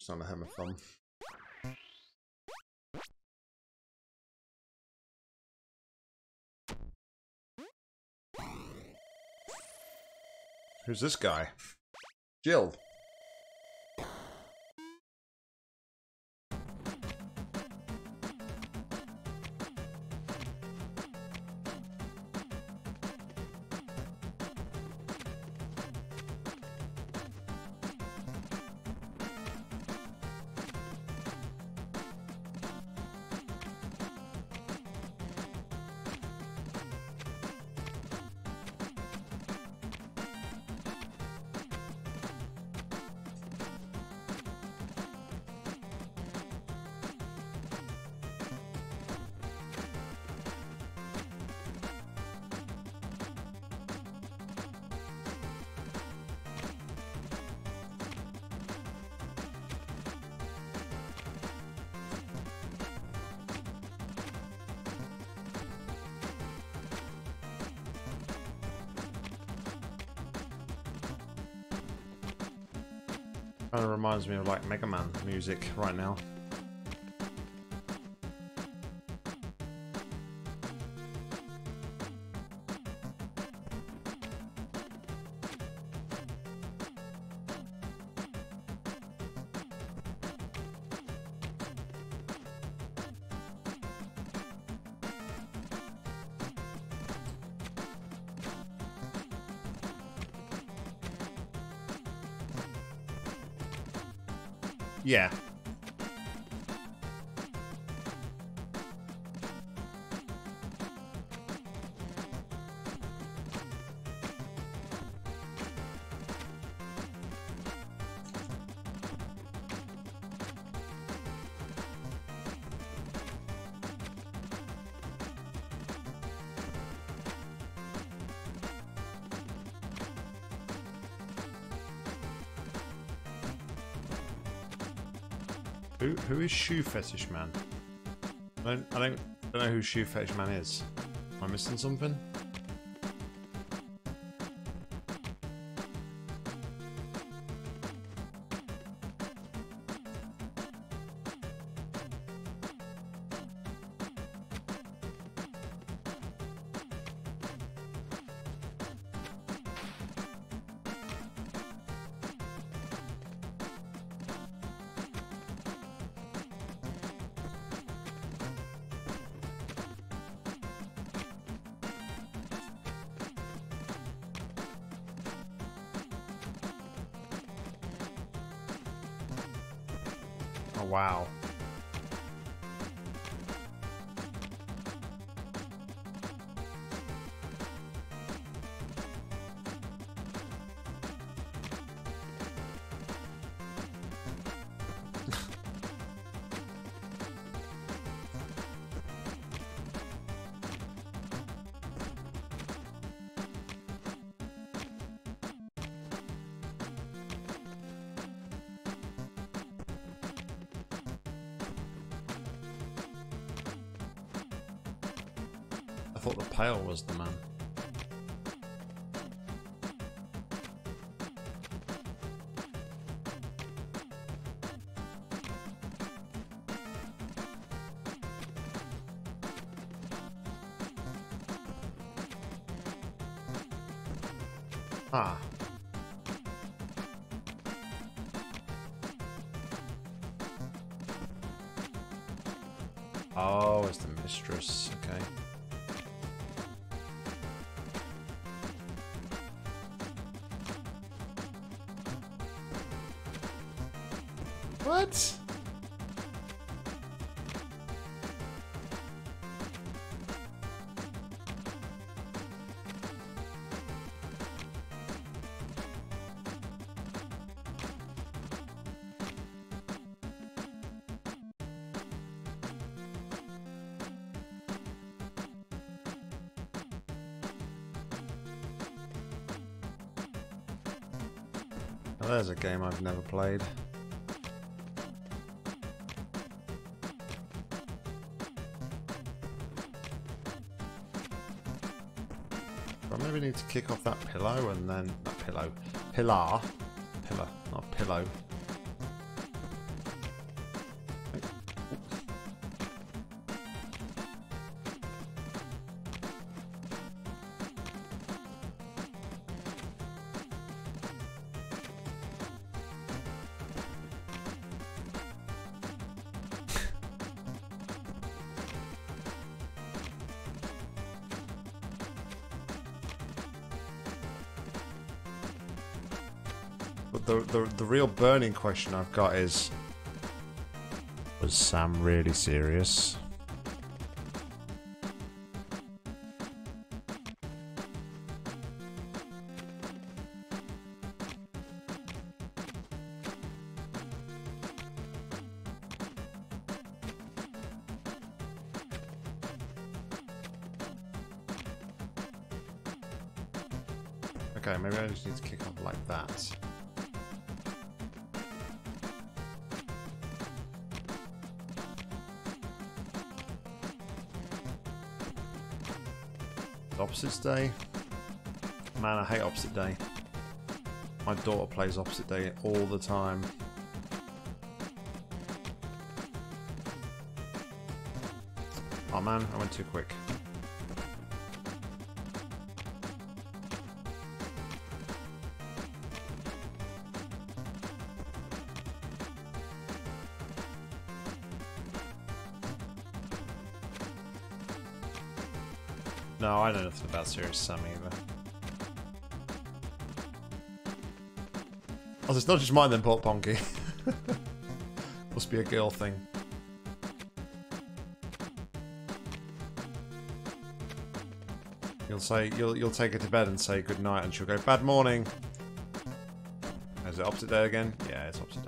On the hammer thumb. Who's this guy? Jill. Kind of reminds me of like Mega Man music right now. Yeah. Who who is Shoe Fetish Man? I don't I don't, I don't know who Shoe Fetish Man is. Am I missing something? Wow. I thought the pail was the man. Ah. Oh, it's the mistress. Okay. What? Now there's a game I've never played. We need to kick off that pillow and then that pillow pillar pillar not pillow But the, the the real burning question I've got is, was Sam really serious? Okay, maybe I just need to kick off like that. Opposites Day. Man, I hate Opposite Day. My daughter plays Opposite Day all the time. Oh man, I went too quick. No, I know nothing about Serious Sam either. Oh, it's not just mine then, Port Ponky. Must be a girl thing. You'll say you'll you'll take her to bed and say good night, and she'll go bad morning. Is it Opposite Day again? Yeah, it's Opposite Day.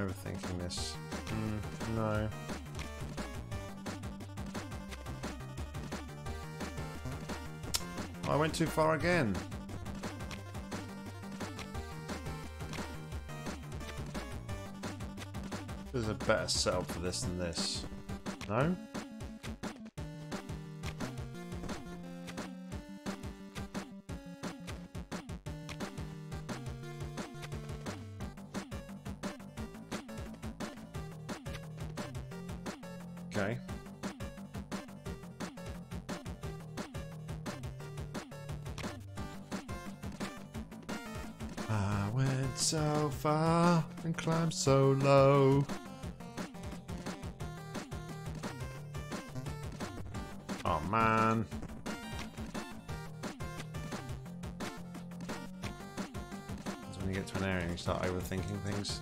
overthinking this. Mm, no. I went too far again. There's a better setup for this than this. No? Okay. I went so far and climbed so low. Oh man. That's when you get to an area and you start overthinking things.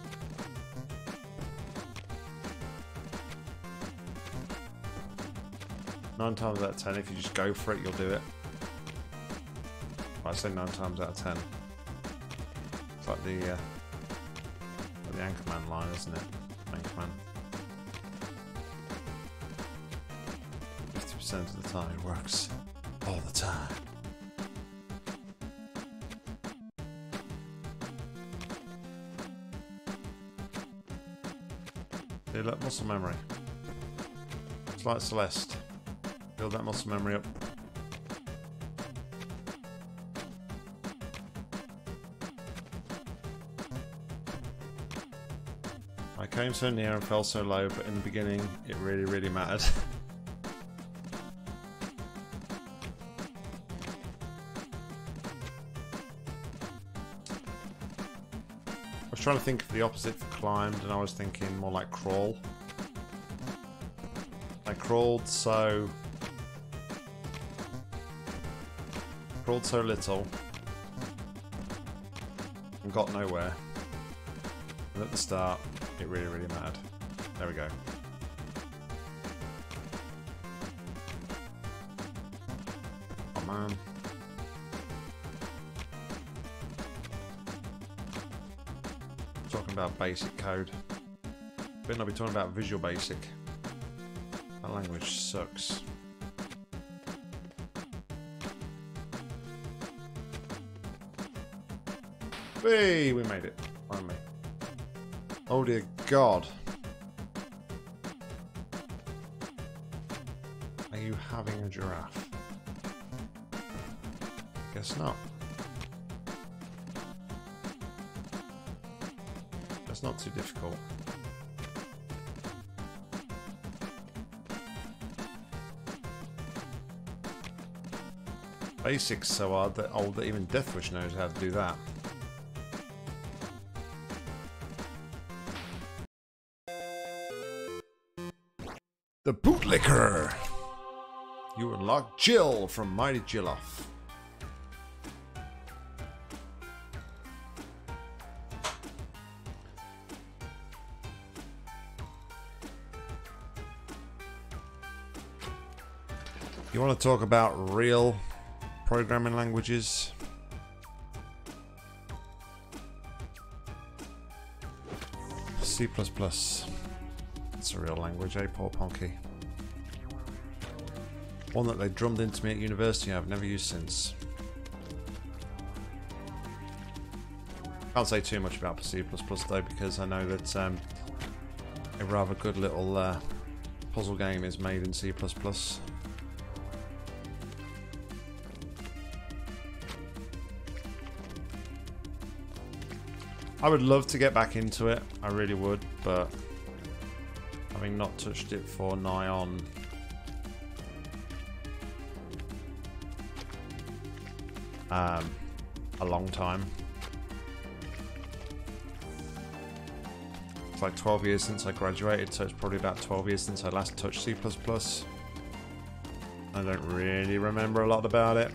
Nine times out of ten, if you just go for it, you'll do it. Well, I say nine times out of ten. It's like the, uh, like the Anchorman line, isn't it? Anchorman. fifty percent of the time, it works all the time. Dude, look, muscle memory. It's like Celeste. Build that muscle memory up. I came so near and fell so low, but in the beginning, it really, really mattered. I was trying to think of the opposite for climbed, and I was thinking more like crawl. I crawled so... crawled so little and got nowhere, and at the start it really really mattered. There we go. Oh man. Talking about basic code, but I'll be talking about Visual Basic. That language sucks. Hey, we made it. Finally. Oh dear God. Are you having a giraffe? Guess not. That's not too difficult. Basics so hard that old that even Deathwish knows how to do that. The Bootlicker! You unlock Jill from Mighty Jill Off. You want to talk about real programming languages? C plus plus. It's a real language, eh, poor Ponky? One that they drummed into me at university and I've never used since. Can't say too much about C plus plus though, because I know that um, a rather good little uh, puzzle game is made in C plus plus. I would love to get back into it, I really would, but... having not touched it for nigh on um, a long time. It's like twelve years since I graduated, so it's probably about twelve years since I last touched C plus plus. I don't really remember a lot about it.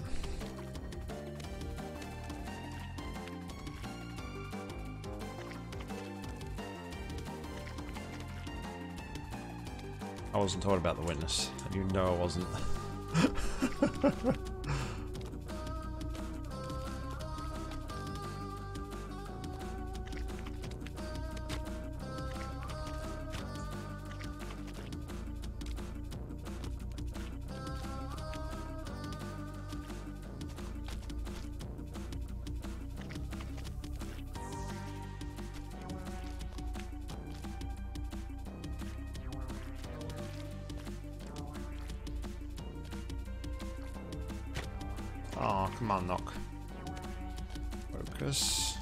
I wasn't told about The Witness, and you know I wasn't. Oh, come on, Nock. Focus.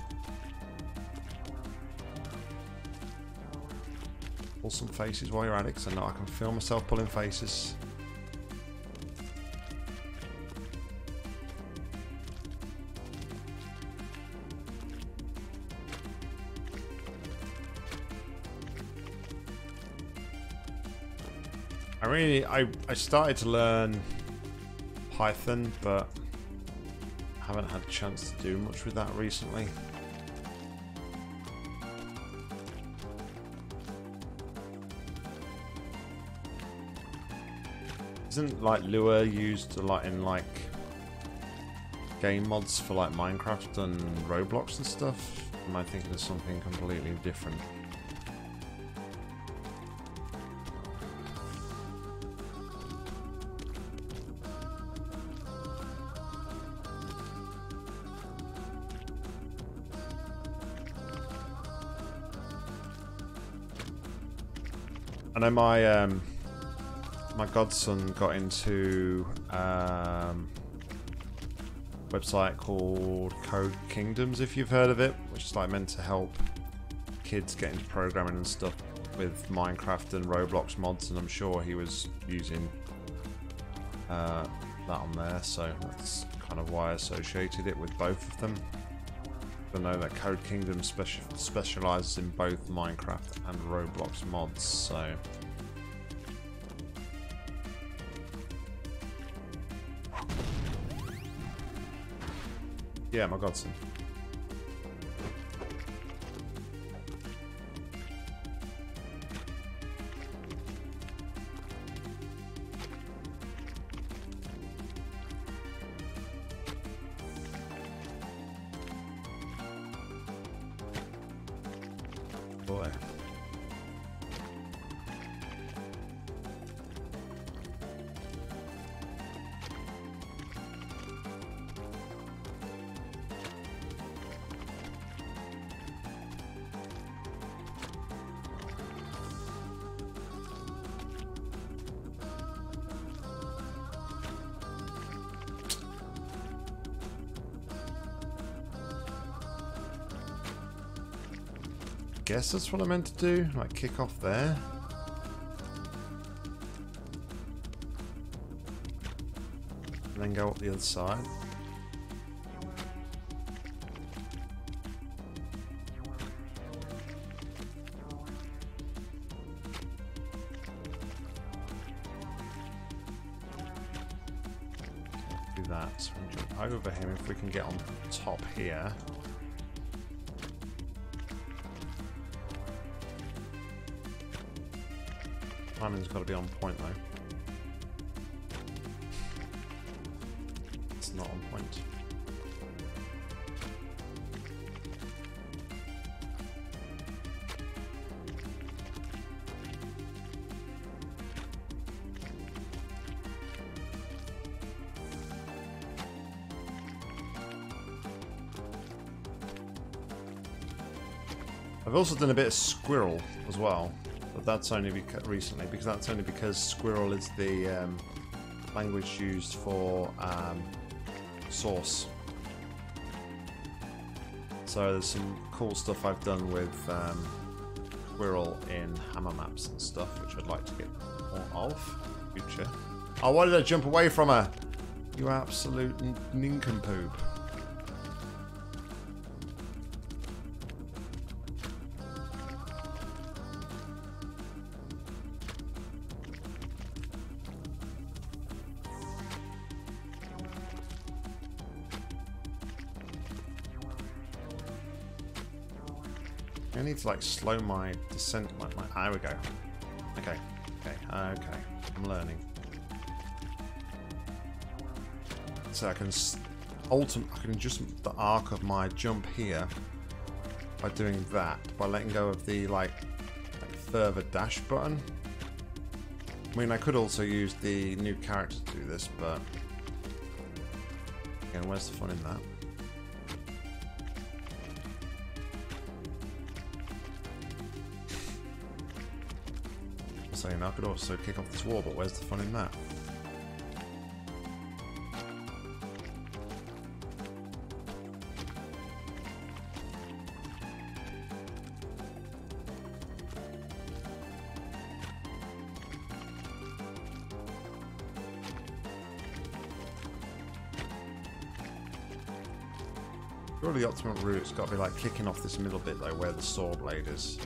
Pull some faces while you're at it, so now I can feel myself pulling faces. I really, I, I started to learn Python, but I haven't had a chance to do much with that recently. Isn't like Lua used a lot in like game mods for like Minecraft and Roblox and stuff? Am I thinking of something completely different? I know my um my godson got into um, a website called Code Kingdoms, if you've heard of it, which is like meant to help kids get into programming and stuff with Minecraft and Roblox mods, and I'm sure he was using uh, that on there, so that's kind of why I associated it with both of them. I know that Code Kingdom special specializes in both Minecraft and Roblox mods, so... Yeah, my godson. Boy. I guess that's what I meant to do, like kick off there. And then go up the other side. Do that, so we can jump over him if we can get on top here. Timing's got to be on point, though. It's not on point. I've also done a bit of Squirrel as well. But that's only beca- recently, because that's only because Squirrel is the um, language used for um, source. So there's some cool stuff I've done with um, Squirrel in Hammer maps and stuff, which I'd like to get more of in the future. Oh, why did I jump away from her? You absolute nincompoop. I need to like slow my descent, like my, there we go. Okay, okay, okay, I'm learning. So I can ultimately, I can adjust the arc of my jump here by doing that, by letting go of the like, like further dash button. I mean, I could also use the new character to do this, but again, where's the fun in that? Saying I could also kick off this wall, but where's the fun in that? Probably the optimal route's got to be like kicking off this middle bit though, where the saw blade is.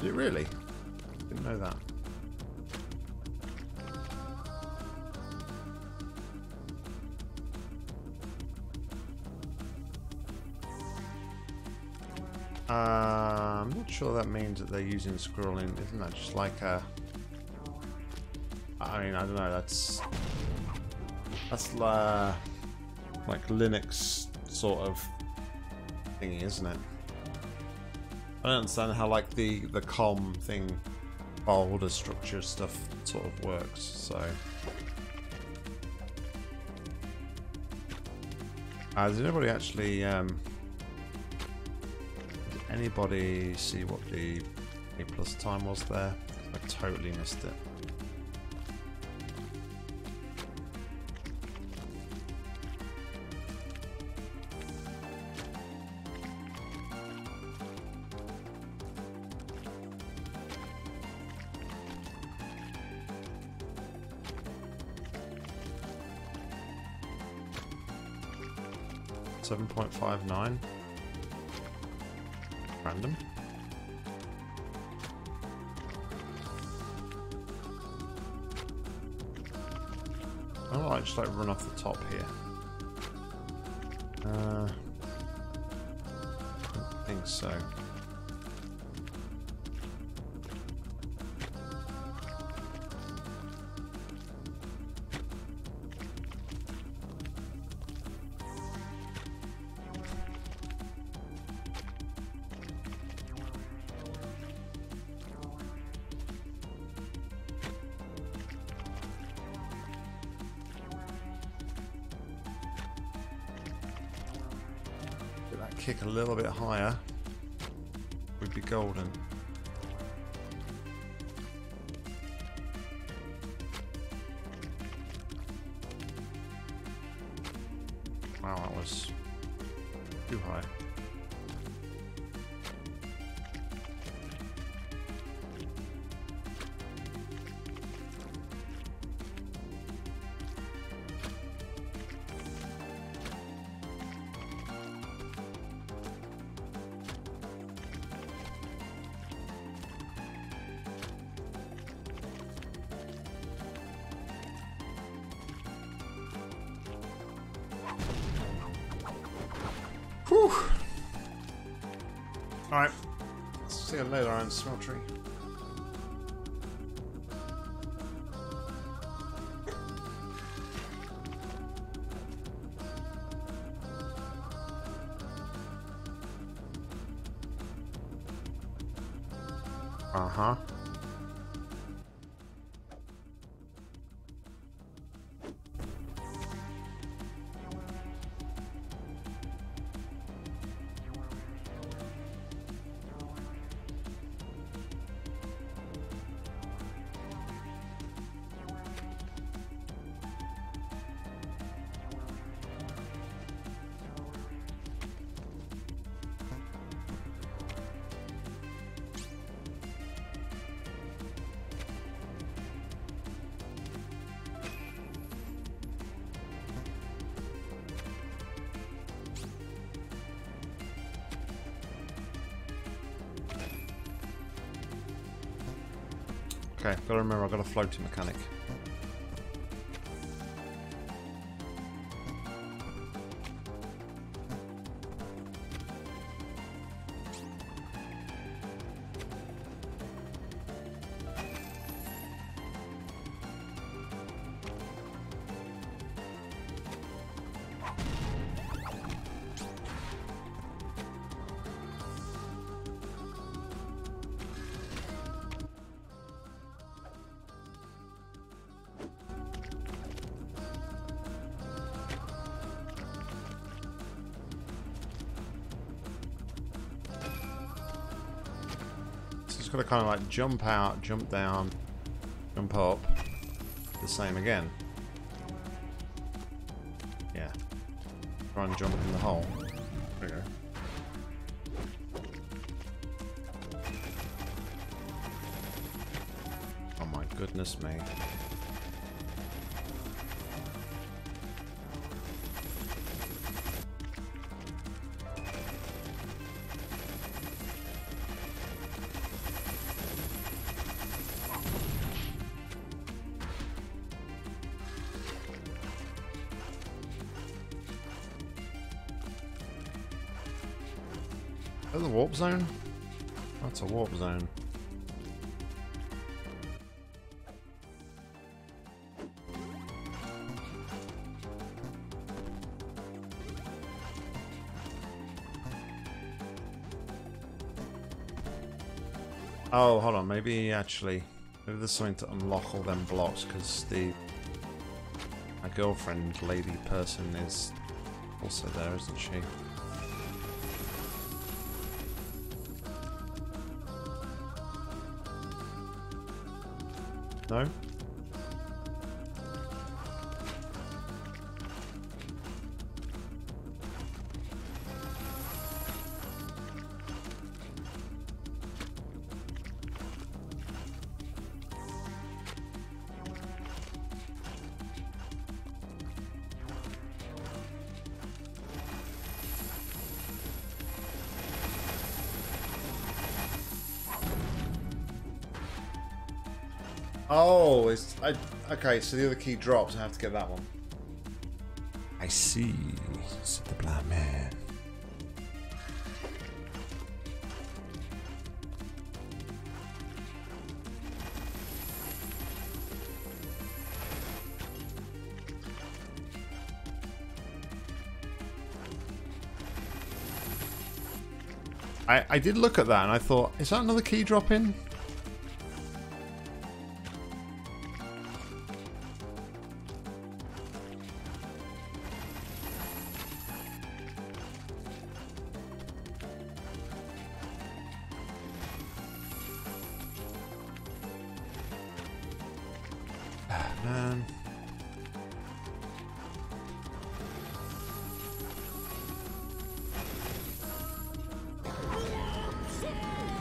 Did it really? Didn't know that. Uh, I'm not sure that means that they're using Squirrel in. Isn't that just like a... I mean, I don't know, that's... That's uh, like Linux sort of thingy, isn't it? I don't understand how like the, the com thing, folder structure stuff sort of works, so... Uh, does anybody actually... Um, Anybody see what the A plus time was there? I totally missed it. Seven point five nine. Random. I don't know, I just like run off the top here. Uh, I don't think so. Kick a little bit higher, we'd be golden. Wow, that was too high. Alright, let's see a load iron smeltery. Uh-huh. Okay, gotta remember I've got a floating mechanic. Got to kind of like jump out, jump down, jump up, the same again. Yeah. Try and jump in the hole. There we go. Oh my Goodness me. Is that the warp zone? That's a warp zone. Oh, hold on, maybe actually, maybe there's something to unlock all them blocks, because the, my girlfriend lady person is also there, isn't she? No? Oh, it's... I, okay, so the other key drops. I have to get that one. I see, said the blind man. I, I did look at that and I thought, is that another key drop in?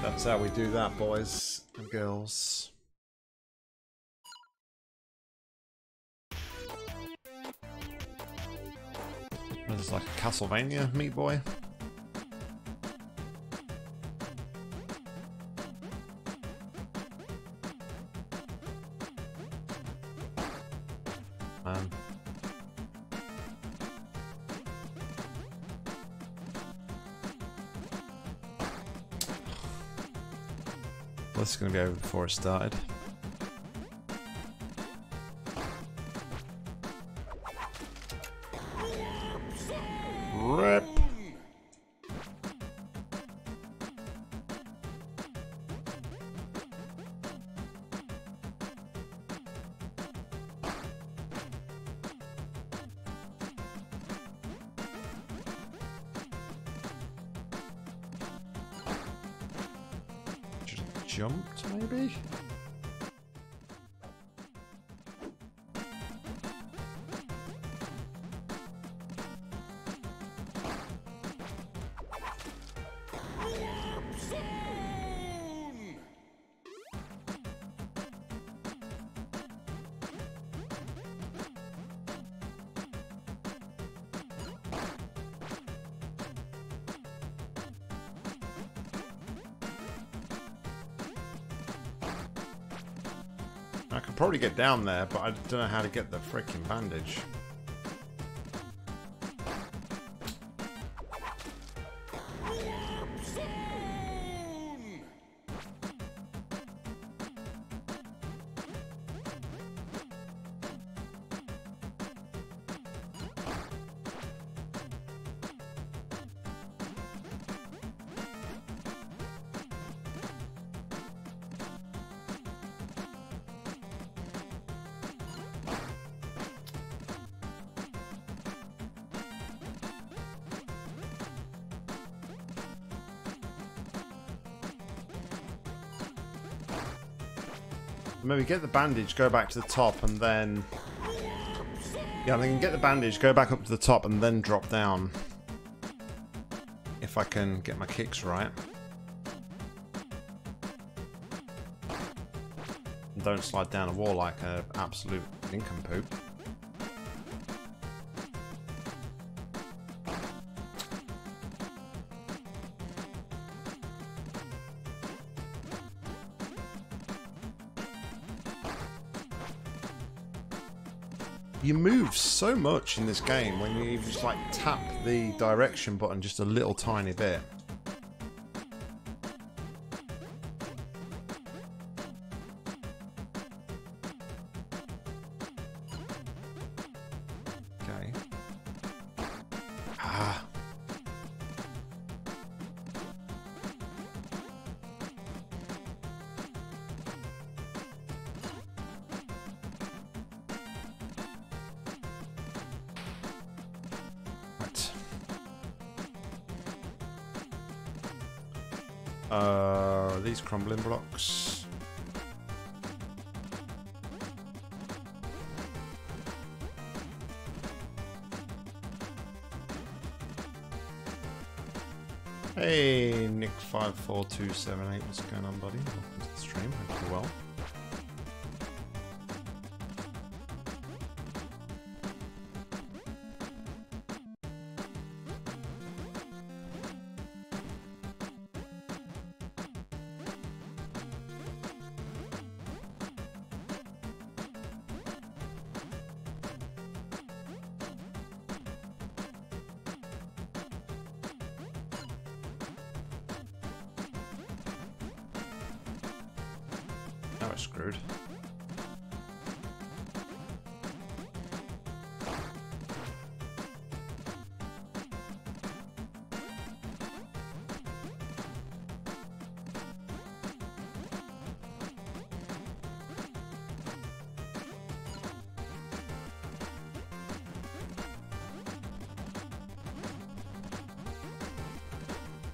That's how we do that, boys and girls. This is like a Castlevania Meat Boy. This is going to be over before it started. R I P. Jumped, maybe? I could probably get down there, but I don't know how to get the freaking bandage. Maybe get the bandage, go back to the top, and then... Yeah, I can get the bandage, go back up to the top, and then drop down. If I can get my kicks right. and don't slide down a wall like an absolute nincompoop. You move so much in this game when you just like tap the direction button just a little tiny bit. Okay. Ah. Uh, these crumbling blocks. Hey, Nick five four two seven eight, what's going on, buddy? Welcome to the stream, hope you're well. I screwed.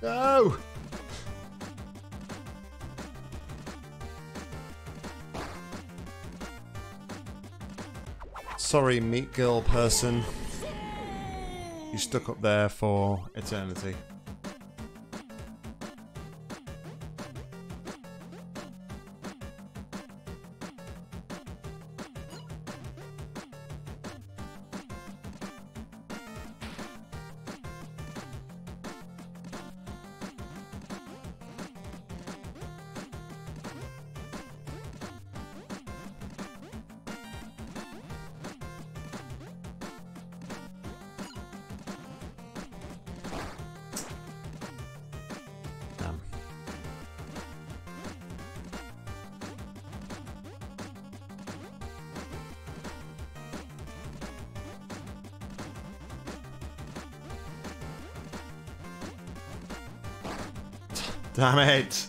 No! Sorry, meat girl person. You stuck up there for eternity. Damn it!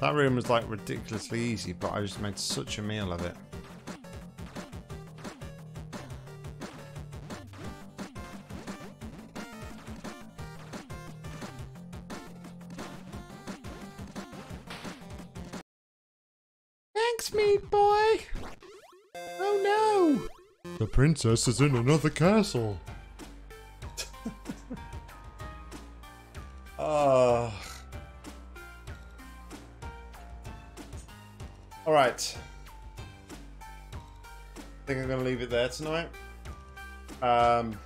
That room was like ridiculously easy, but I just made such a meal of it. Meat Boy! Oh no! The princess is in another castle! uh. Alright. I think I'm gonna leave it there tonight. Um,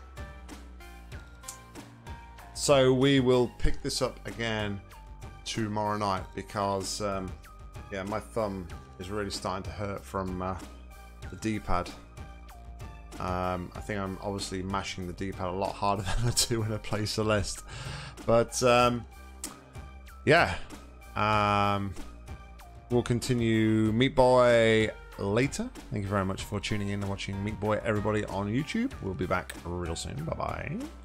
so we will pick this up again tomorrow night because, um, yeah, my thumb is really starting to hurt from uh, the D-pad. Um, I think I'm obviously mashing the D-pad a lot harder than I do when I play Celeste. But um, yeah, um, we'll continue Meat Boy later. Thank you very much for tuning in and watching Meat Boy, everybody on YouTube. We'll be back real soon. Bye bye.